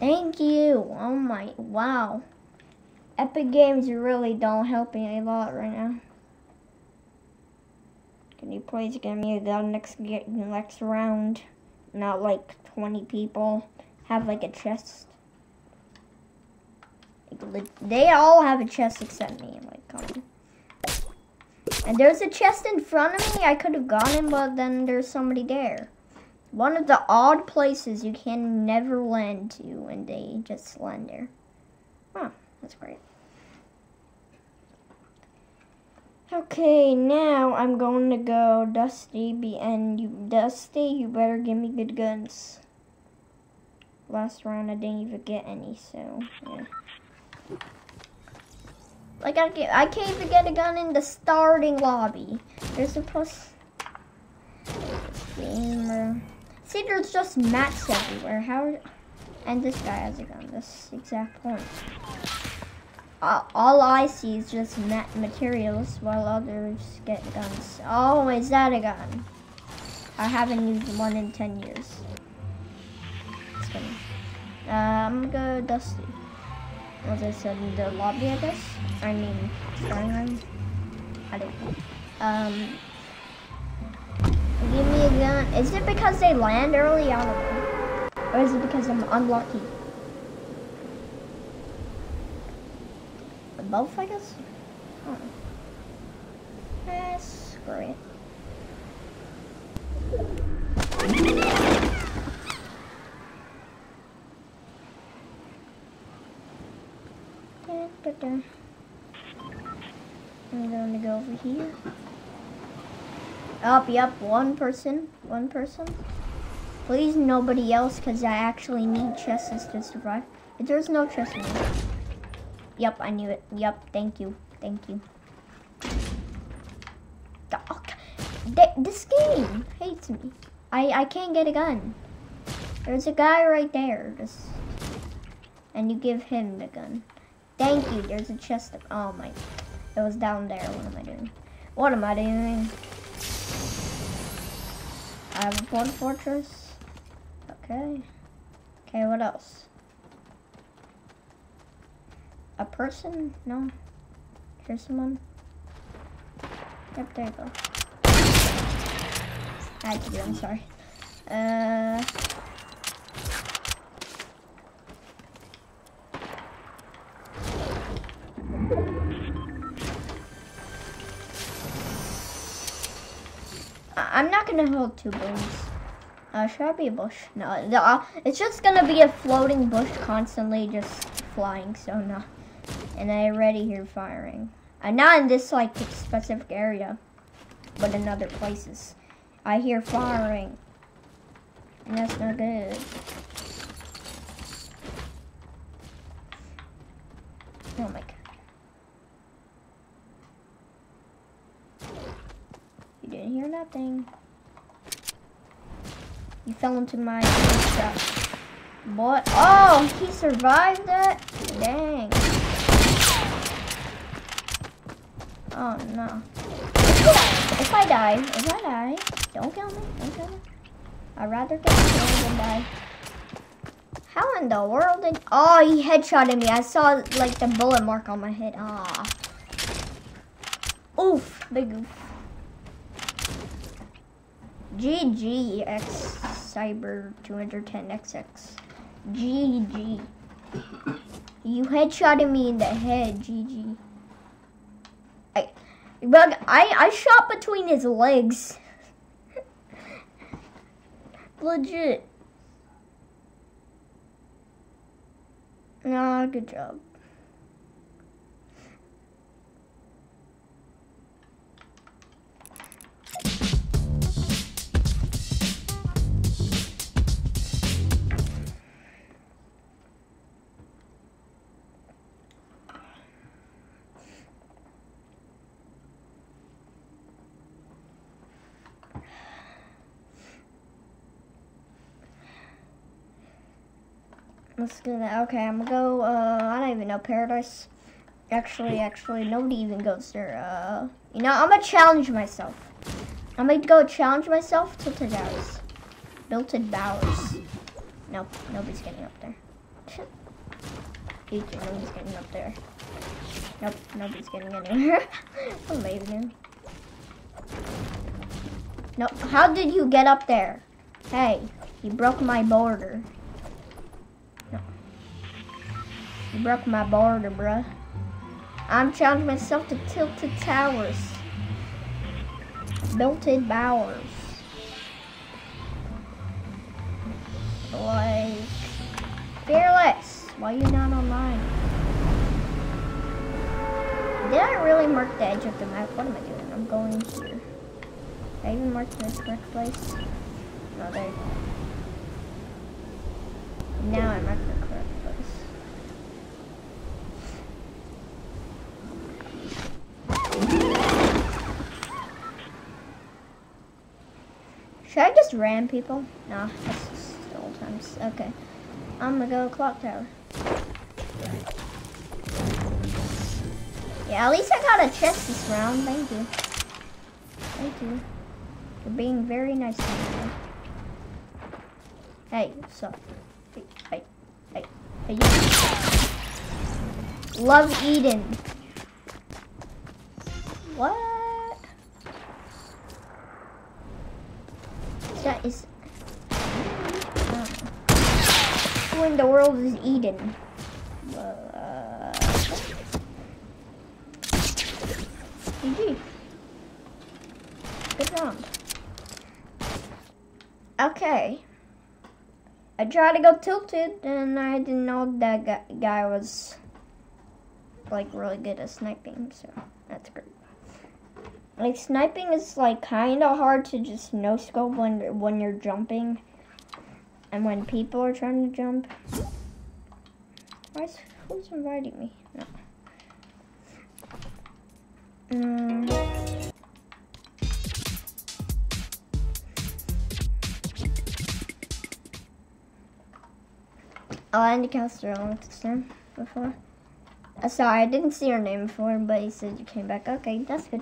Thank you. Oh my. Wow. Epic Games really don't help me a lot right now. Can you please give me the next round? Not like 20 people have like a chest. They all have a chest except me. I'm like, come on. And there's a chest in front of me. I could have gone in, but then there's somebody there. One of the odd places you can never land to, and they just land there. Wow, that's great. Okay, now I'm going to go Dusty, Dusty, you better give me good guns. Last round, I didn't even get any, so, yeah. Like, I can't even get a gun in the starting lobby. There's supposed gamer. See, there's just mats everywhere. And this guy has a gun. This exact point. All I see is just mat materials, while others get guns. Oh, is that a gun? I haven't used one in 10 years. It's funny. I'm gonna go Dusty. Was this in the lobby, I guess? I mean, starting room? I don't know. Give me a gun. Is it because they land early? I don't know. Or is it because I'm unlucky? Both, I guess? Huh. Eh, screw it. I'm going to go over here. Up, yep, one person. Please, nobody else, because I actually need chests to survive. If there's no chest in there. Yep, I knew it. Yep, thank you. This game hates me. I can't get a gun. There's a guy right there. And you give him the gun. Thank you. There's a chest. Oh my! It was down there. What am I doing? I have a port fortress. Okay. Okay. What else? A person? No. Here's someone. Yep. There you go. I had to do it. I'm sorry. I'm not gonna hold two balloons. Should I be a bush? No, it's just gonna be a floating bush constantly just flying, so no. And I already hear firing. Not in this, like, specific area, but in other places. I hear firing. And that's not good. Oh my god. You didn't hear nothing. You fell into my trap. But oh, he survived that? Dang. Oh no. If I die, don't kill me, I'd rather get killed than die. How in the world did... Oh, he headshotted me. I saw, like, the bullet mark on my head. Ah. Oof. Big oof. GG, X Cyber 210 XX. GG. You headshotted me in the head. GG. I shot between his legs. Legit. Nah, good job. Let's do that. Okay, I'm gonna go, I don't even know, Paradise. Actually, nobody even goes there. You know, I'm gonna challenge myself. I'm gonna go challenge myself to Tilted Bowers. Nope, nobody's getting up there. Nobody's getting up there. Nope, nobody's getting anywhere. Amazing. No, how did you get up there? Hey, you broke my border. You broke my border, bruh. I'm challenging myself to Tilted Towers. Tilted Bowers. Like, Fearless, why are you not online? Did I really mark the edge of the map? What am I doing? I'm going here. Did I even mark this correct place? No, there you go. Now I marked the correct place. Should I just ram people? Nah, that's just old times. Okay. I'm gonna go clock tower. Yeah, at least I got a chest this round. Thank you. Thank you. You're being very nice to me. Hey, what's up? Hey, you. Love Eden. What? That is... Who in the world is Eden? GG. Good round. Okay. I tried to go Tilted, and I didn't know that guy was, like, really good at sniping, so that's great. Like, sniping is, like, kind of hard to just no-scope when you're jumping. And when people are trying to jump. Who's inviting me? No. I had to cast her on this time before. Sorry, I didn't see her name before, but he said you came back. Okay, that's good.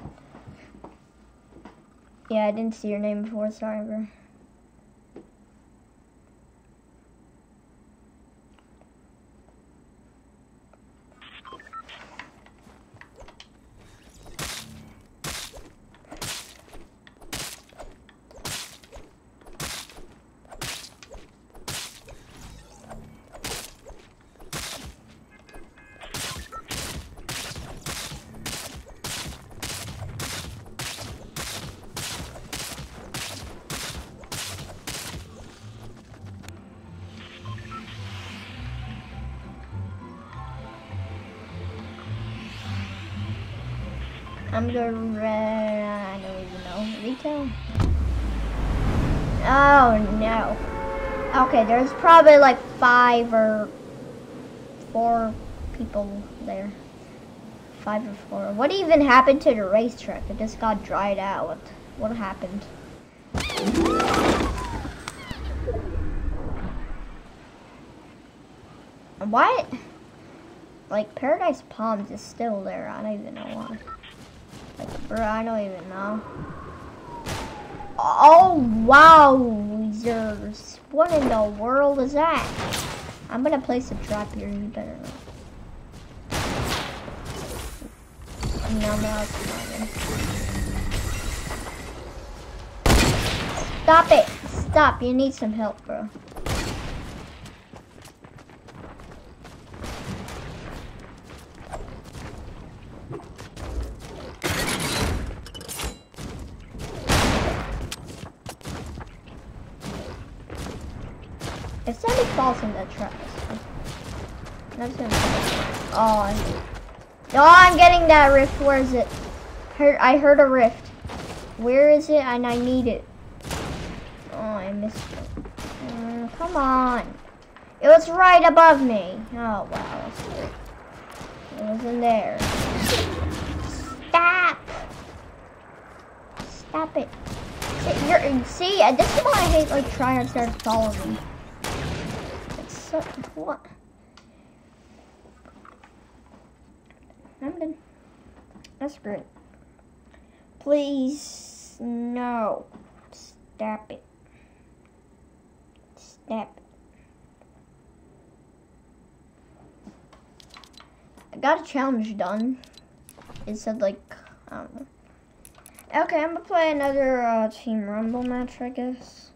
Yeah, I didn't see your name before, sorry, bro. I'm gonna, I don't even know, retail? Oh no. Okay, there's probably like 5 or 4 people there. 5 or 4. What even happened to the racetrack? It just got dried out. What happened? What? Like Paradise Palms is still there. I don't even know why. Like, bro, I don't even know. Oh wow, Weezers! What in the world is that? I'm gonna place a drop here. You better. No, it's not. Stop it! Stop! You need some help, bro. If somebody falls in the trap, that's gonna. Oh. No, I'm getting that rift. Where is it? I heard a rift. Where is it? And I need it. Oh, I missed it. Come on. It was right above me. Oh, wow. It wasn't there. Stop. Stop it. See, this is why I hate, like, trying to start following me. It's so... What? I'm done. That's great. Please, no. Stop it. Stop it. I got a challenge done. It said, like, I don't know. Okay, I'm gonna play another Team Rumble match, I guess.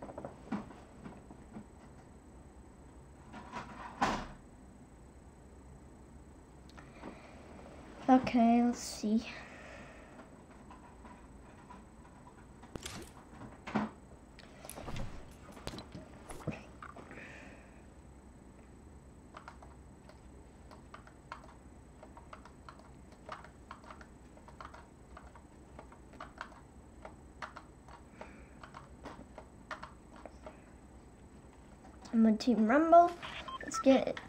Okay, let's see. I'm on Team Rumble. Let's get it.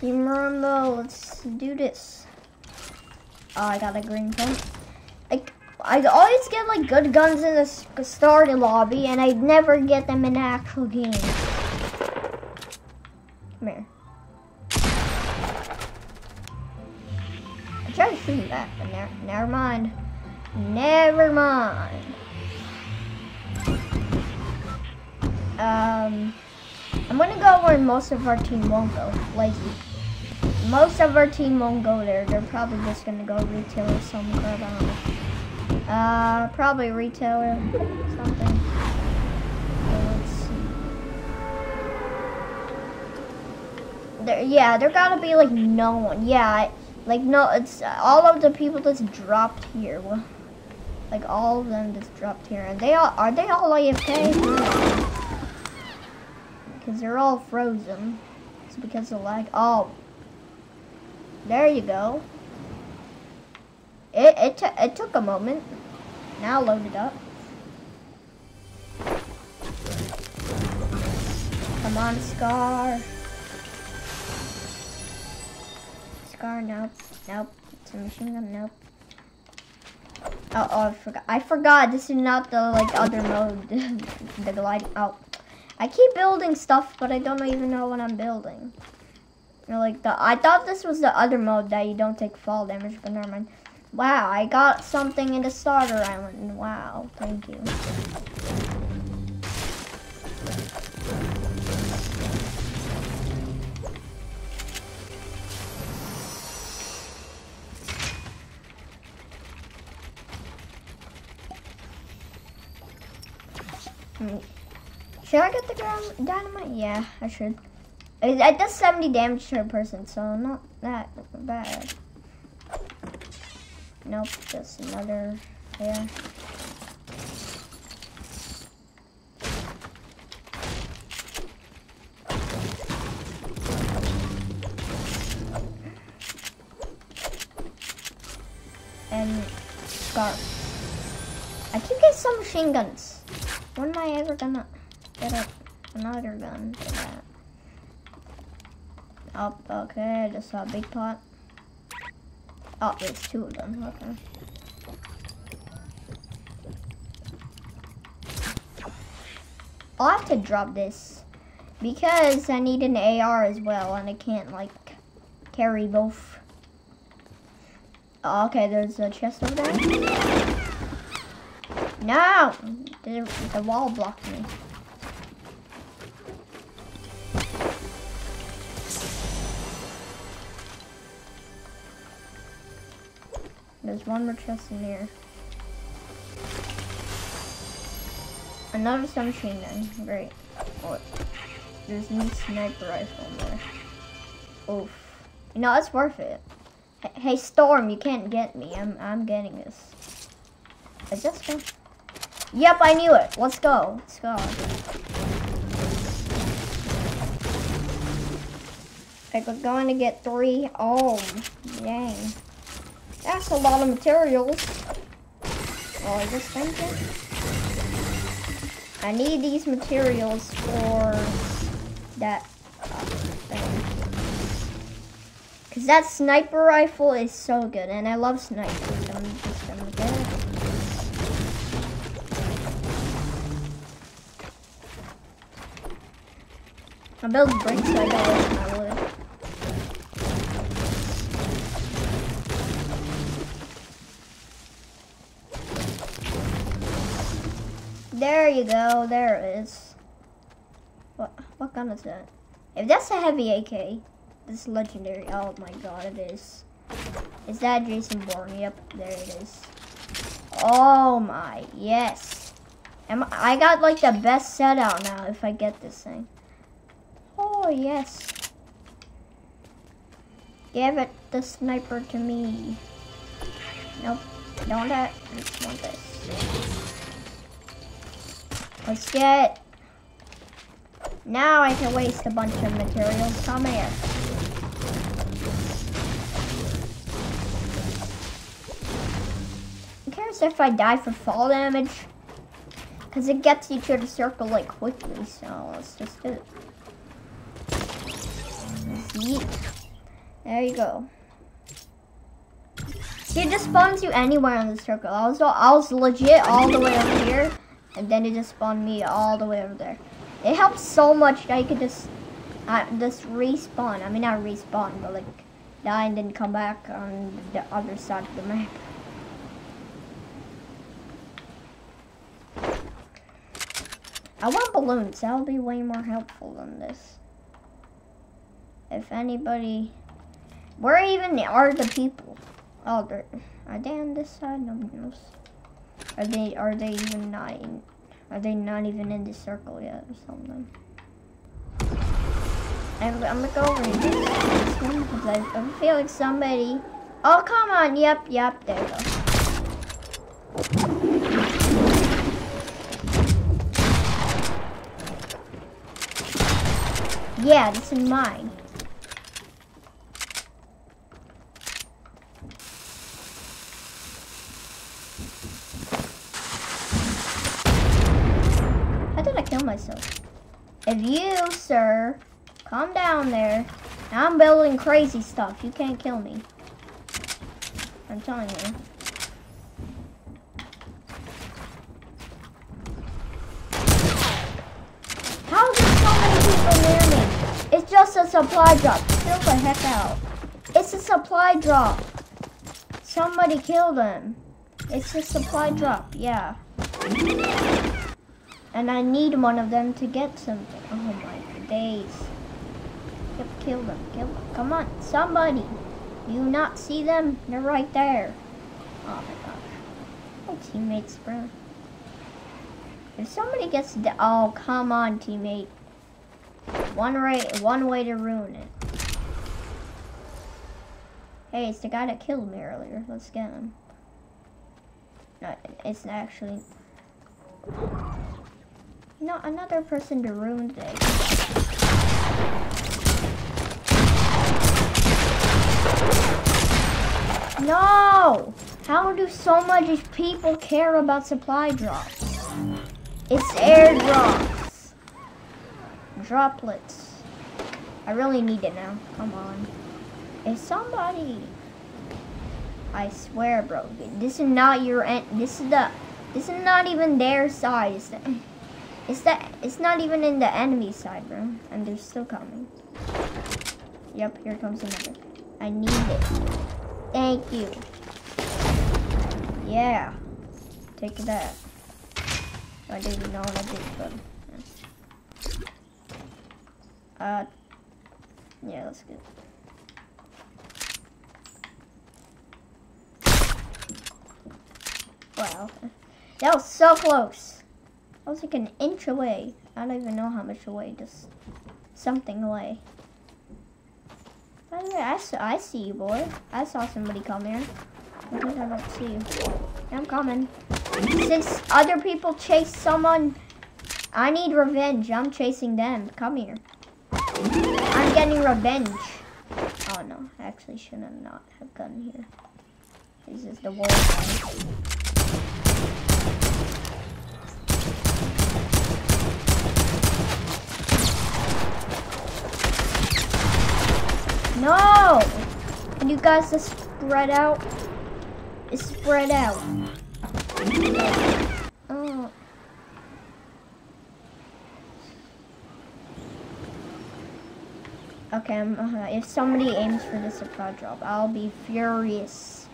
Team Rumble, let's do this. Oh, I got a green gun. Like, I always get like good guns in the starting lobby, and I never get them in the actual game. Come here. I tried to shoot that, but never mind. Never mind. I'm gonna go where most of our team won't go. Lazy. Most of our team won't go there. They're probably just gonna go retail or some crap. I don't know. Probably retail or something. So let's see. There gotta be like no one. Yeah, like no, it's all of the people that's dropped here. Well, like all of them that's dropped here. And are they all AFK? Because they're all frozen. It's because of lag. Oh. There you go. It took a moment. Now load it up. Come on, Scar. Scar, nope. Nope. It's a machine gun, nope. Oh, I forgot. This is not the, like, other mode. The glide. Oh. I keep building stuff, but I don't even know what I'm building. Like I thought this was the other mode that you don't take fall damage, but never mind. Wow, I got something in the starter island. Wow, thank you. Should I get the dynamite? Yeah, I should. It does 70 damage to a person, so not that bad. Nope, just another. Yeah. And Scarf. I keep getting some machine guns. When am I ever gonna get another gun for that? Oh, okay, I just saw a big pot. Oh, there's two of them, okay. I'll have to drop this because I need an AR as well and I can't like carry both. Oh, okay, there's a chest over there. No! The wall blocked me. There's one more chest in here. Another submachine gun. Great. Oh, there's a sniper rifle in there. Oof. No, it's worth it. Hey, Storm, you can't get me. I'm getting this. Adjustment. Yep, I knew it. Let's go. Let's go. I was going to get three. Oh, dang. That's a lot of materials. Oh, I just think I need these materials for that thing. Because that sniper rifle is so good, and I love snipers. I'm just gonna get it. I built bricks so I got rid of my wood. There you go, there it is. What gun is that? If that's a heavy AK, that's legendary. Oh my god, it is. Is that Jason Bourne? Yep, there it is. Oh my, yes. I got like the best set out now if I get this thing. Oh yes. Give it the sniper to me. Nope, don't that. I just want this. Let's get. Now I can waste a bunch of materials. Come here. Who cares if I die for fall damage? Because it gets you to the circle like quickly, so let's just do it. Yeet. There you go. See, it just spawns you anywhere on the circle. I was legit all the way over here. And then it just spawned me all the way over there. It helps so much that you could just respawn. I mean, not respawn, but like die and then come back on the other side of the map. I want balloons. That will be way more helpful than this. If anybody, where even are the people? Oh, are they on this side? No one knows. Are they even not in, are they not even in the circle yet or something? I'm gonna go over here because I'm feeling somebody. Oh come on, yep, there you go. Yeah, this is mine. Myself. If you, sir, come down there. I'm building crazy stuff. You can't kill me. I'm telling you. How is there so many people near me? It's just a supply drop. Chill the heck out. It's a supply drop. Somebody kill them. It's a supply drop. Yeah. And I need one of them to get something. Oh my days. Yep, kill them, kill them. Come on, somebody. Do you not see them? They're right there. Oh my gosh. Oh, teammates, bro. If somebody gets the, oh, come on, teammate. One way to ruin it. Hey, it's the guy that killed me earlier. Let's get him. No, it's actually. No, another person to ruin today. No! How do so many people care about supply drops? It's airdrops. Droplets. I really need it now. Come on. Is somebody... I swear, bro. This is not your end. This is not even their side. It's not even in the enemy side, bro. And they're still coming. Yep, here comes another. I need it. Thank you. Yeah. Take that. I didn't know what I did, but... yeah, that's good. Wow. That was so close. I was like an inch away. I don't even know how much away. Just something away. I see you, boy. I saw somebody come here. I don't see you. Yeah, I'm coming. Since other people chase someone, I need revenge. I'm chasing them. Come here. I'm getting revenge. Oh no, I actually should have not have gone here. This is the war zone. No! Can you guys just spread out? It's spread out. Oh. Okay, if somebody aims for the supply drop, I'll be furious.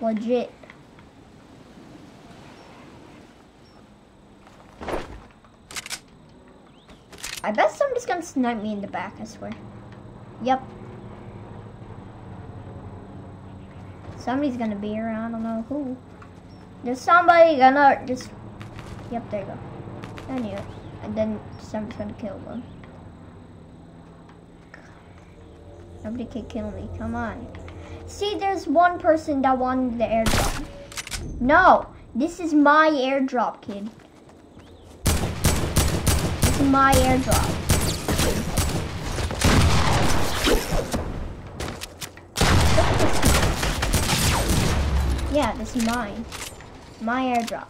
Legit. I bet somebody's gonna snipe me in the back, I swear. Yep. Somebody's gonna be here, I don't know who. There's somebody gonna just... Yep, there you go. I knew it. And then somebody's gonna kill them. Nobody can kill me, come on. See, there's one person that wanted the airdrop. No, this is my airdrop, kid. This is my airdrop. Yeah, this is mine. My airdrop.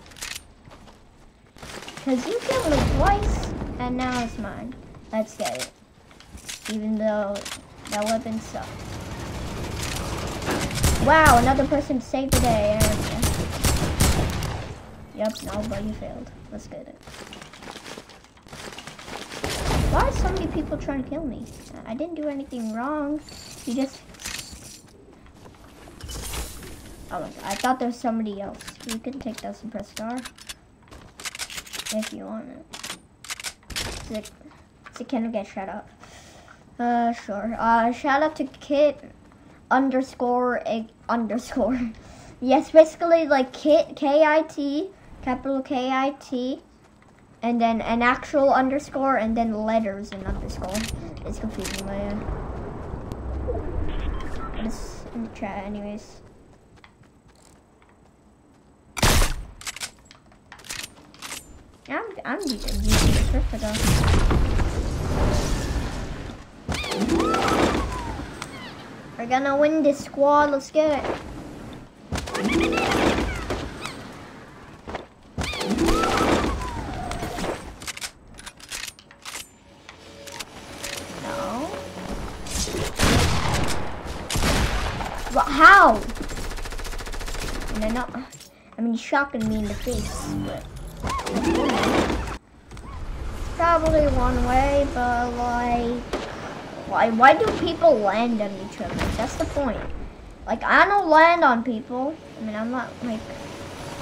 Because you killed me twice, and now it's mine. Let's get it. Even though that weapon sucks. Wow, another person saved the day. Yep, no, but you failed. Let's get it. Why are so many people trying to kill me? I didn't do anything wrong. You just... Oh my God, I thought there was somebody else. You can take that suppressed star if you want it. So can I get shout out? Sure. Shout out to kit_a_. Yes, basically like kit KIT, capital KIT, and then an actual underscore, and then letters and underscore. It's confusing, but it's in the chat anyways. I'm using this for them. We're gonna win this squad, let's get it. No. What, how? And I know, I mean, he's shocking me in the face, but. Probably one way, but like, why do people land on each other? That's the point. Like, I don't land on people. I mean, I'm not like,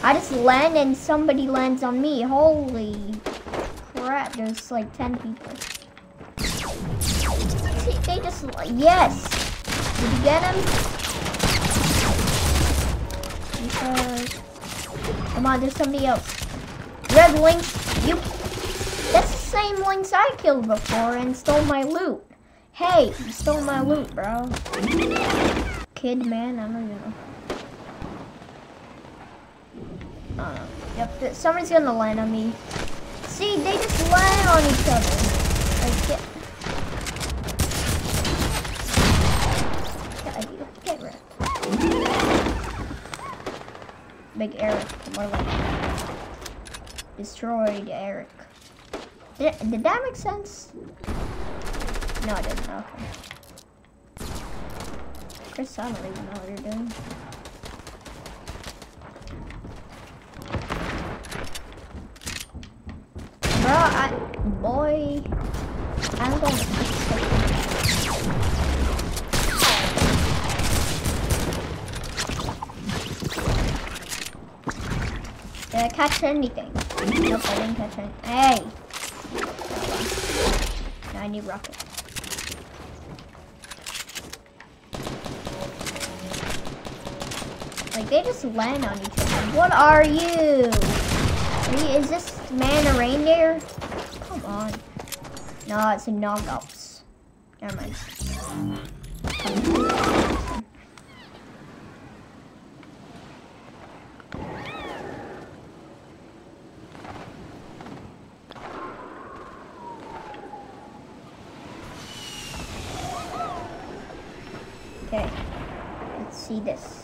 I just land and somebody lands on me. Holy crap! There's like 10 people. They just, yes. Did you get him? Because, come on, there's somebody else. Red Lynx, you... That's the same Lynx I killed before and stole my loot. Hey, you stole my loot, bro. Kid, man, I don't even know. Yep, somebody's gonna land on me. See, they just land on each other. Like, get rid. Big Eric. What about destroyed Eric? Did that make sense? No, it didn't. Okay. Chris, I don't even know what you're doing. Bro, boy, I'm going to be safe. Did I catch anything? Nope, I didn't catch anything. Hey! Now I need rockets. Like, they just land on each other. What are you? Is this man a reindeer? Come on. No, it's a knockouts. Never mind. Okay. Let's see this.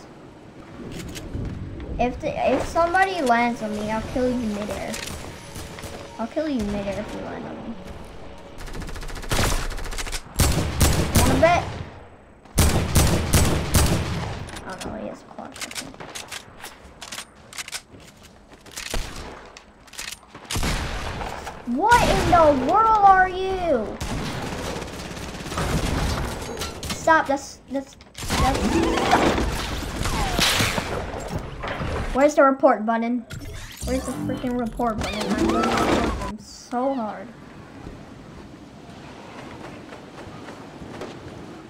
If somebody lands on me, I'll kill you midair. I'll kill you midair if you land on me. Wanna bet? Oh no, he has a clock. What in the world are you? Stop! That's stop. Where's the report button? Where's the freaking report button? I'm going to report them so hard.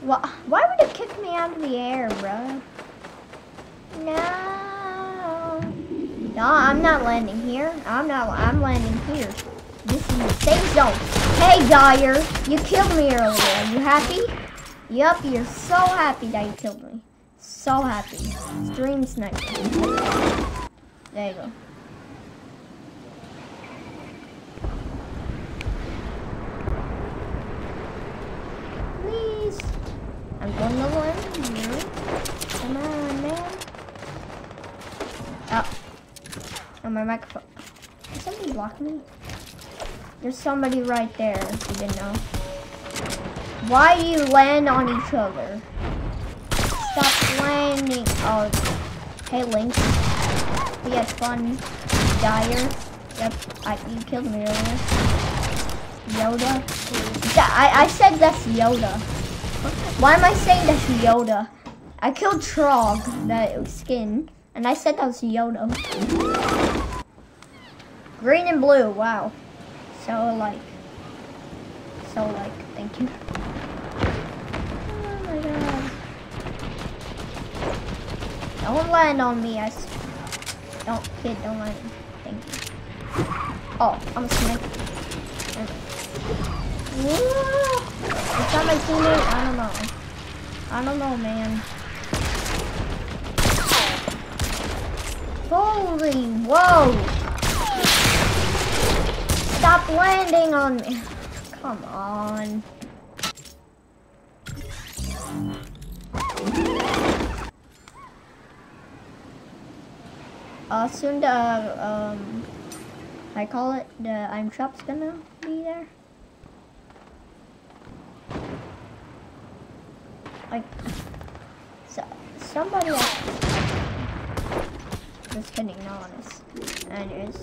Why would it kick me out of the air, bro? No. No, I'm not landing here. I'm landing here. This is the safe zone. Hey, Dyer, you killed me earlier. Are you happy? Yup, you're so happy that you killed me. So happy. Stream sniper. There you go. Please. I'm going to land. Come on, man. Oh. Oh, my microphone. Did somebody block me? There's somebody right there, if you didn't know. Why do you land on each other? Stop landing. Oh, hey, Lynx. We had fun. Dyer. Yep, you killed me earlier. Yoda. I said that's Yoda. Why am I saying that's Yoda? I killed Trog, that skin, and I said that was Yoda. Green and blue, wow. So alike. So alike, thank you. Oh my god. Don't land on me, I don't, kid, don't land. Thank you. Oh, I'm a snake. Is that my teammate? I don't know. I don't know, man. Holy, whoa! Stop landing on me. Come on. Soon the, I call it the I'm Trap's gonna be there. Like, so, somebody else. Just kidding, no one is. And it's,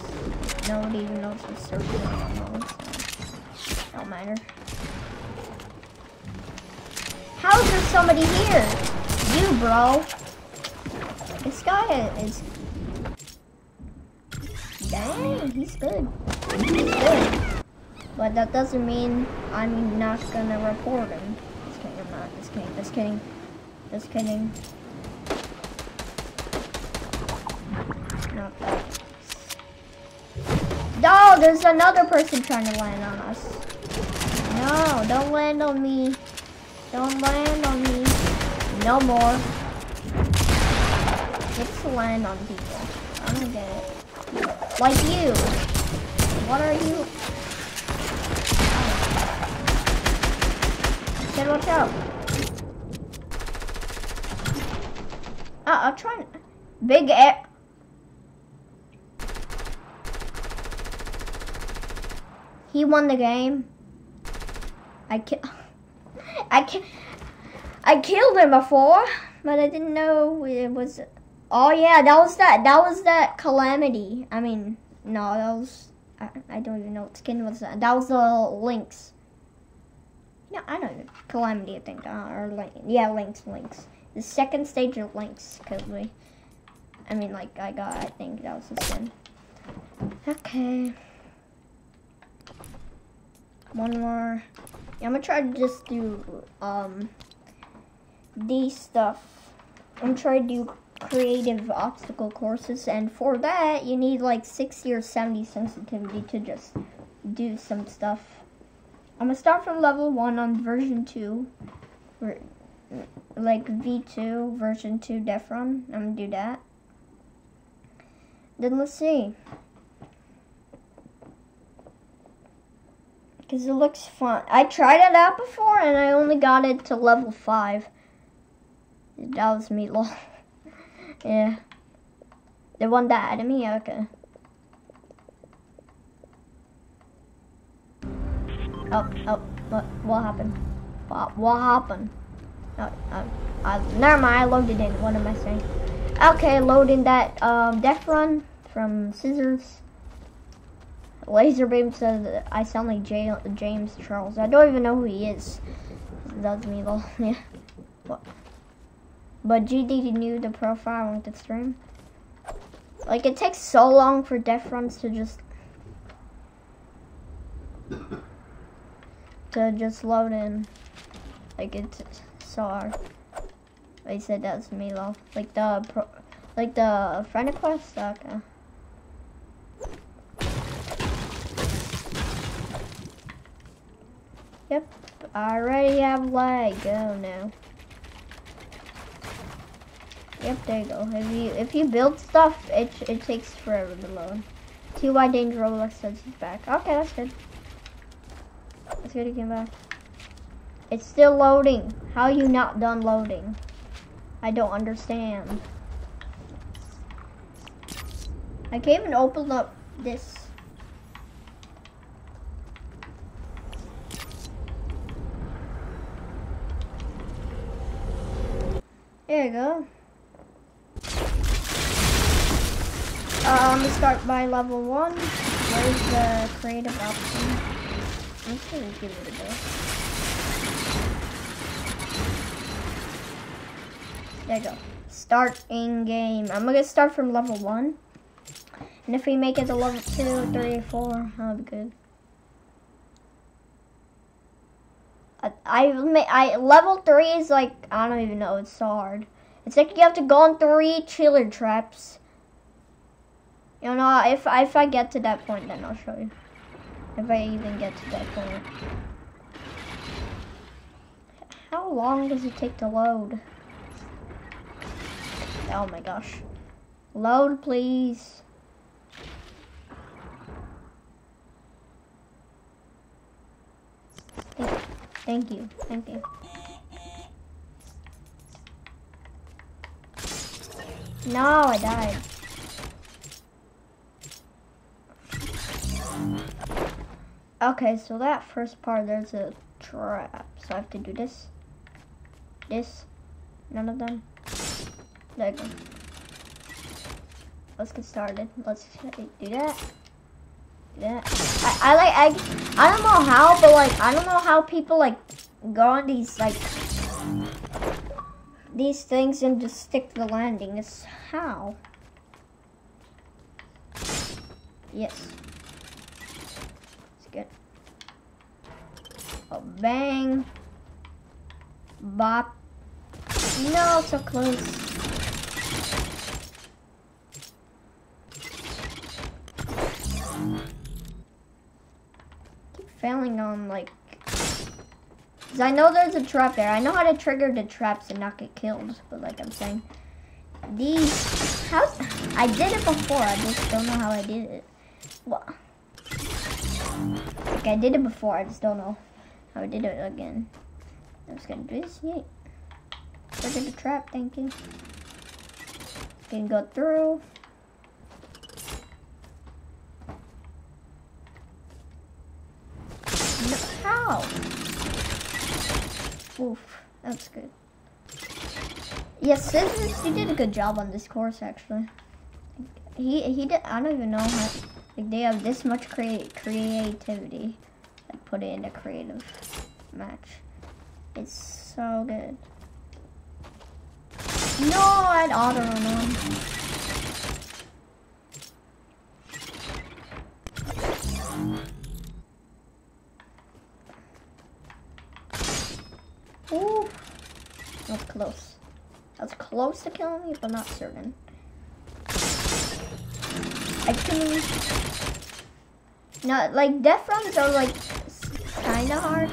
nobody even knows the circle. Don't matter. How is there somebody here? You, bro. This guy is. Dang, he's good. He's good. But that doesn't mean I'm not gonna report him. Just kidding, I'm not. Just kidding, just kidding. Just kidding. Not that. No, there's another person trying to land on us. No, don't land on me. Don't land on me. No more. Let's land on people. I'm gonna get it. Like you. What are you? Oh. Then watch out. I'll try. Big Eric. He won the game. I killed him before, but I didn't know it was. Oh yeah, that was that Calamity. I mean, no, that was. I don't even know what skin was that. That was the Lynx. No, I don't know. Calamity, I think. Or Lynx. Yeah, Lynx. The second stage of Lynx, because we. I mean, like, I think that was the skin. Okay. One more. Yeah, I'm gonna try to just do, these stuff. I'm trying to do creative obstacle courses, and for that, you need like 60 or 70 sensitivity to just do some stuff. I'm gonna start from level 1 on version 2. Like V2, version 2 Death Run. I'm gonna do that. Then let's see. Because it looks fun. I tried it out before and I only got it to level 5. That was me, lol. Yeah. The one that added me? Okay. Oh, what happened? What happened? Oh, never mind, I loaded in. What am I saying? Okay, loading that Death Run from Scissors. Laser beam says I sound like James Charles. I don't even know who he is. That's me, though. Yeah. But GD knew the profile on the stream. Like, it takes so long for death runs to just load in. Like, it's so hard. They said that's me, though. Like the friend request. Okay. Yep, I already have lag. Oh no. Yep, there you go. If you build stuff, it takes forever to load. TY Danger Roblox says he's back. Okay, that's good. That's good, he came back. It's still loading. How are you not done loading? I don't understand. I can't even open up this. There you go. I'm gonna start by level 1. Where's the creative option? I'm just gonna give it a go. There you go. Start in game. I'm gonna start from level 1. And if we make it to level 2, 3, 4, that'll be good. Level 3 is like, I don't even know, it's so hard. It's like you have to go on 3 chiller traps. You know, if I get to that point, then I'll show you. If I even get to that point. How long does it take to load? Oh my gosh. Load, please. Thank you, thank you. No, I died. Okay, so that first part, there's a trap. So I have to do this. This. None of them. There you go. Let's get started. Let's do that. Yeah, I don't know how, but like, I don't know how people like go on these like these things and just stick to the landing. It's how. Yes. It's good. Oh, bang. Bop. No, so close. Failing on like, cause I know there's a trap there. I know how to trigger the traps and not get killed. But like I'm saying, these I did it before. I just don't know how I did it. Well, like I did it before. I just don't know how I did it again. I'm just gonna do this. Yeet. Trigger the trap. Thank you. Can go through. That's good. Yes, Scissors, he did a good job on this course actually. He did. I don't even know how. Like they have this much creativity. Like put it in a creative match. It's so good. No, I'd auto run on. Ooh, that's close. That's close to killing me, but not certain. Actually, no, like death runs are like kind of hard,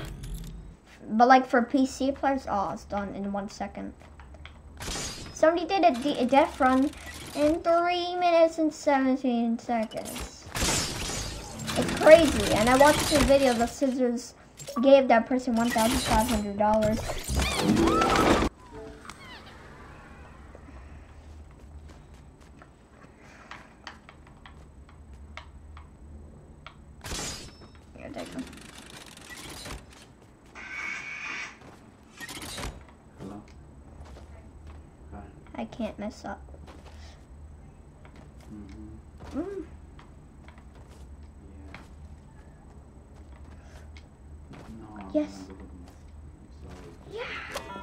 but like for PC players, oh, it's done in 1 second. Somebody did a death run in 3 minutes and 17 seconds. It's crazy, and I watched the video. The Scissors gave that person $1,500. Can't mess up. Mm-hmm. Mm. Yeah. No, yes. Yeah.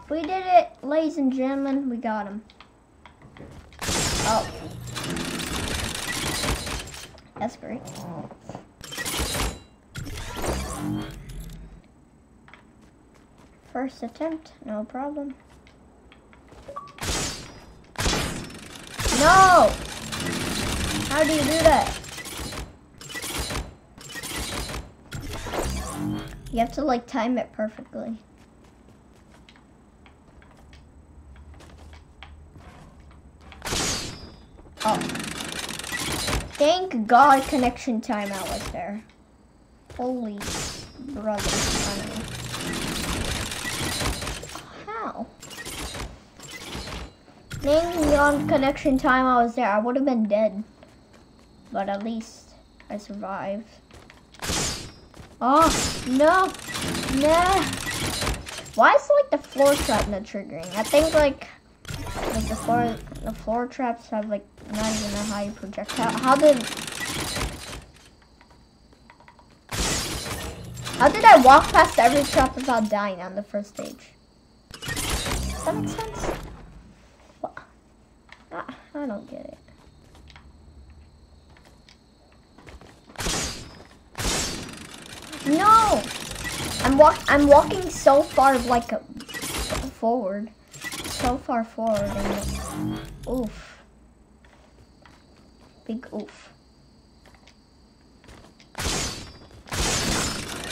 We did it, ladies and gentlemen. We got him. Okay. Oh. That's great. Oh. First attempt, no problem. No! How do you do that? You have to like time it perfectly. Oh. Thank God connection timeout was there. Holy brother. How? Dang, on connection time I was there, I would have been dead. But at least I survived. Oh, no. Nah. Why is like the floor trap not triggering? I think like the floor traps have like not even a high projectile. How did I walk past every trap without dying on the first stage? Does that make sense? I don't get it. No! I'm walking so far like forward. So far forward and oof. Big oof.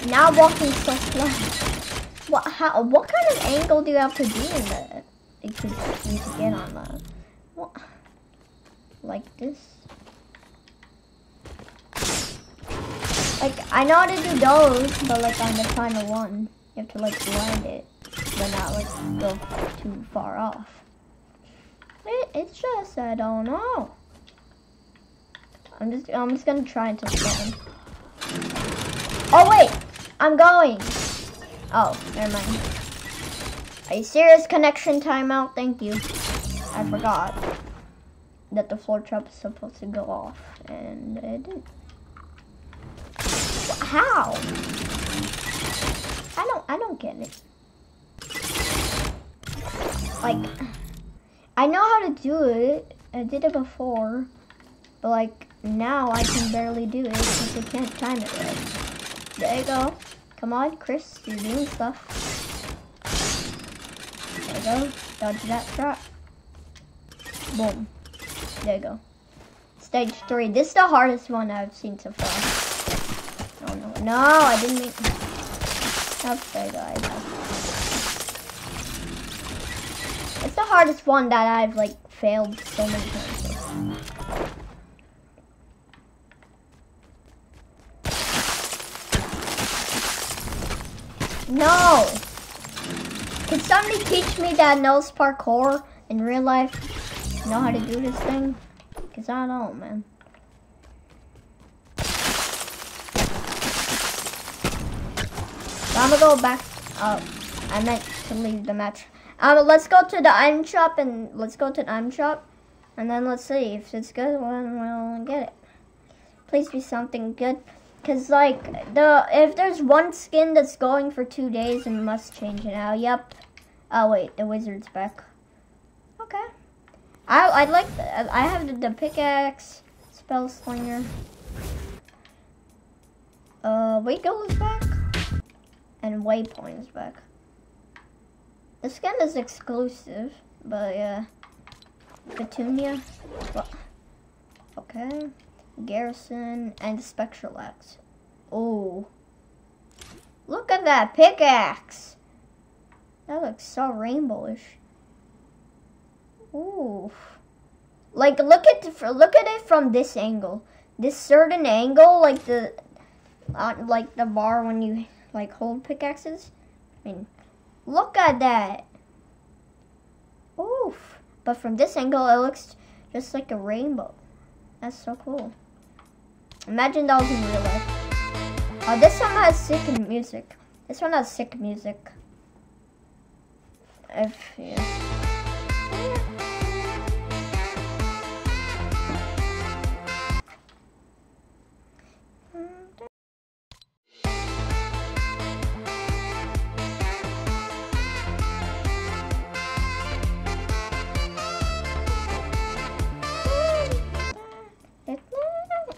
Now walking so slow. What kind of angle do you have to be in that you could need to get on that? What? Like this. Like, I know how to do those, but like on the final one, you have to like land it, but not like go too far off. It's just, I don't know. I'm just gonna try until spawn. Oh wait, I'm going. Oh, never mind. Are you serious? Connection timeout, thank you. I forgot that the floor trap is supposed to go off, and it didn't. How? I don't get it. Like, I know how to do it. I did it before, but like now I can barely do it because I can't time it right. There you go. Come on, Chris, you're doing stuff. There you go. Dodge that trap. Boom. There you go. Stage 3. This is the hardest one I've seen so far. Oh no. No, I didn't make it. Okay, guys. It's the hardest one that I've like failed so many times. No! Can somebody teach me that nose parkour in real life? Know how to do this thing? Cause I don't, man. So I'm gonna go back up. I meant to leave the match. Let's go to the item shop and then let's see if it's good. We'll get it. Please be something good, cause like if there's one skin that's going for 2 days, we must change it out. Yep. Oh wait, the wizard's back. Okay. I'd like I have the pickaxe, spell slinger. Waco is back and Waypoint is back. The skin is exclusive, but yeah. Petunia. Well, okay. Garrison and Spectral Axe. Oh. Look at that pickaxe. That looks so rainbowish. Ooh. Like look at it from this angle. This certain angle, like the bar when you like hold pickaxes. I mean, look at that. Oof. But from this angle, it looks just like a rainbow. That's so cool. Imagine that was in real life. Oh, this one has sick music. This one has sick music.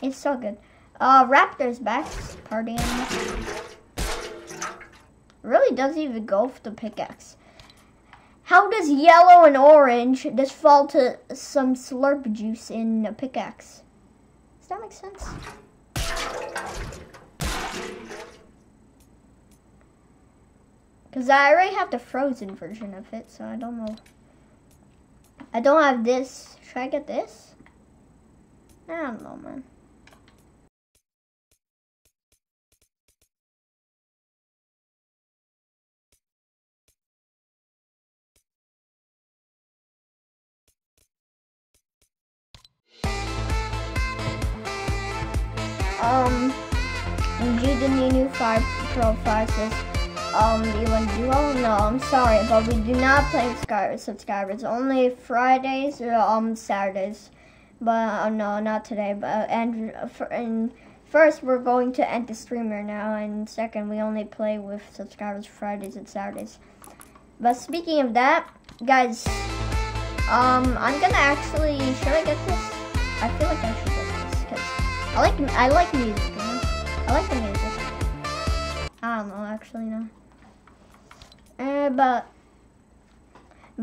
It's so good. Raptor's back. Partying. Really doesn't even go for the pickaxe. How does yellow and orange just fall to some slurp juice in a pickaxe? Does that make sense? Because I already have the frozen version of it, so I don't know. I don't have this. Should I get this? I don't know, man. The new profile says, do you want to duo? No, I'm sorry, but we do not play with subscribers. Only Fridays or Saturdays. But no, not today. But and first, we're going to end the stream right now. And second, we only play with subscribers Fridays and Saturdays. But speaking of that, guys, I'm gonna actually. Should I get this? I feel like I should get this because I like music. You know? I like the music. I don't know, actually, no. But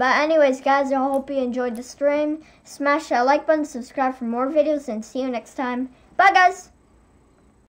anyways, guys, I hope you enjoyed the stream. Smash that like button, subscribe for more videos, and see you next time. Bye, guys!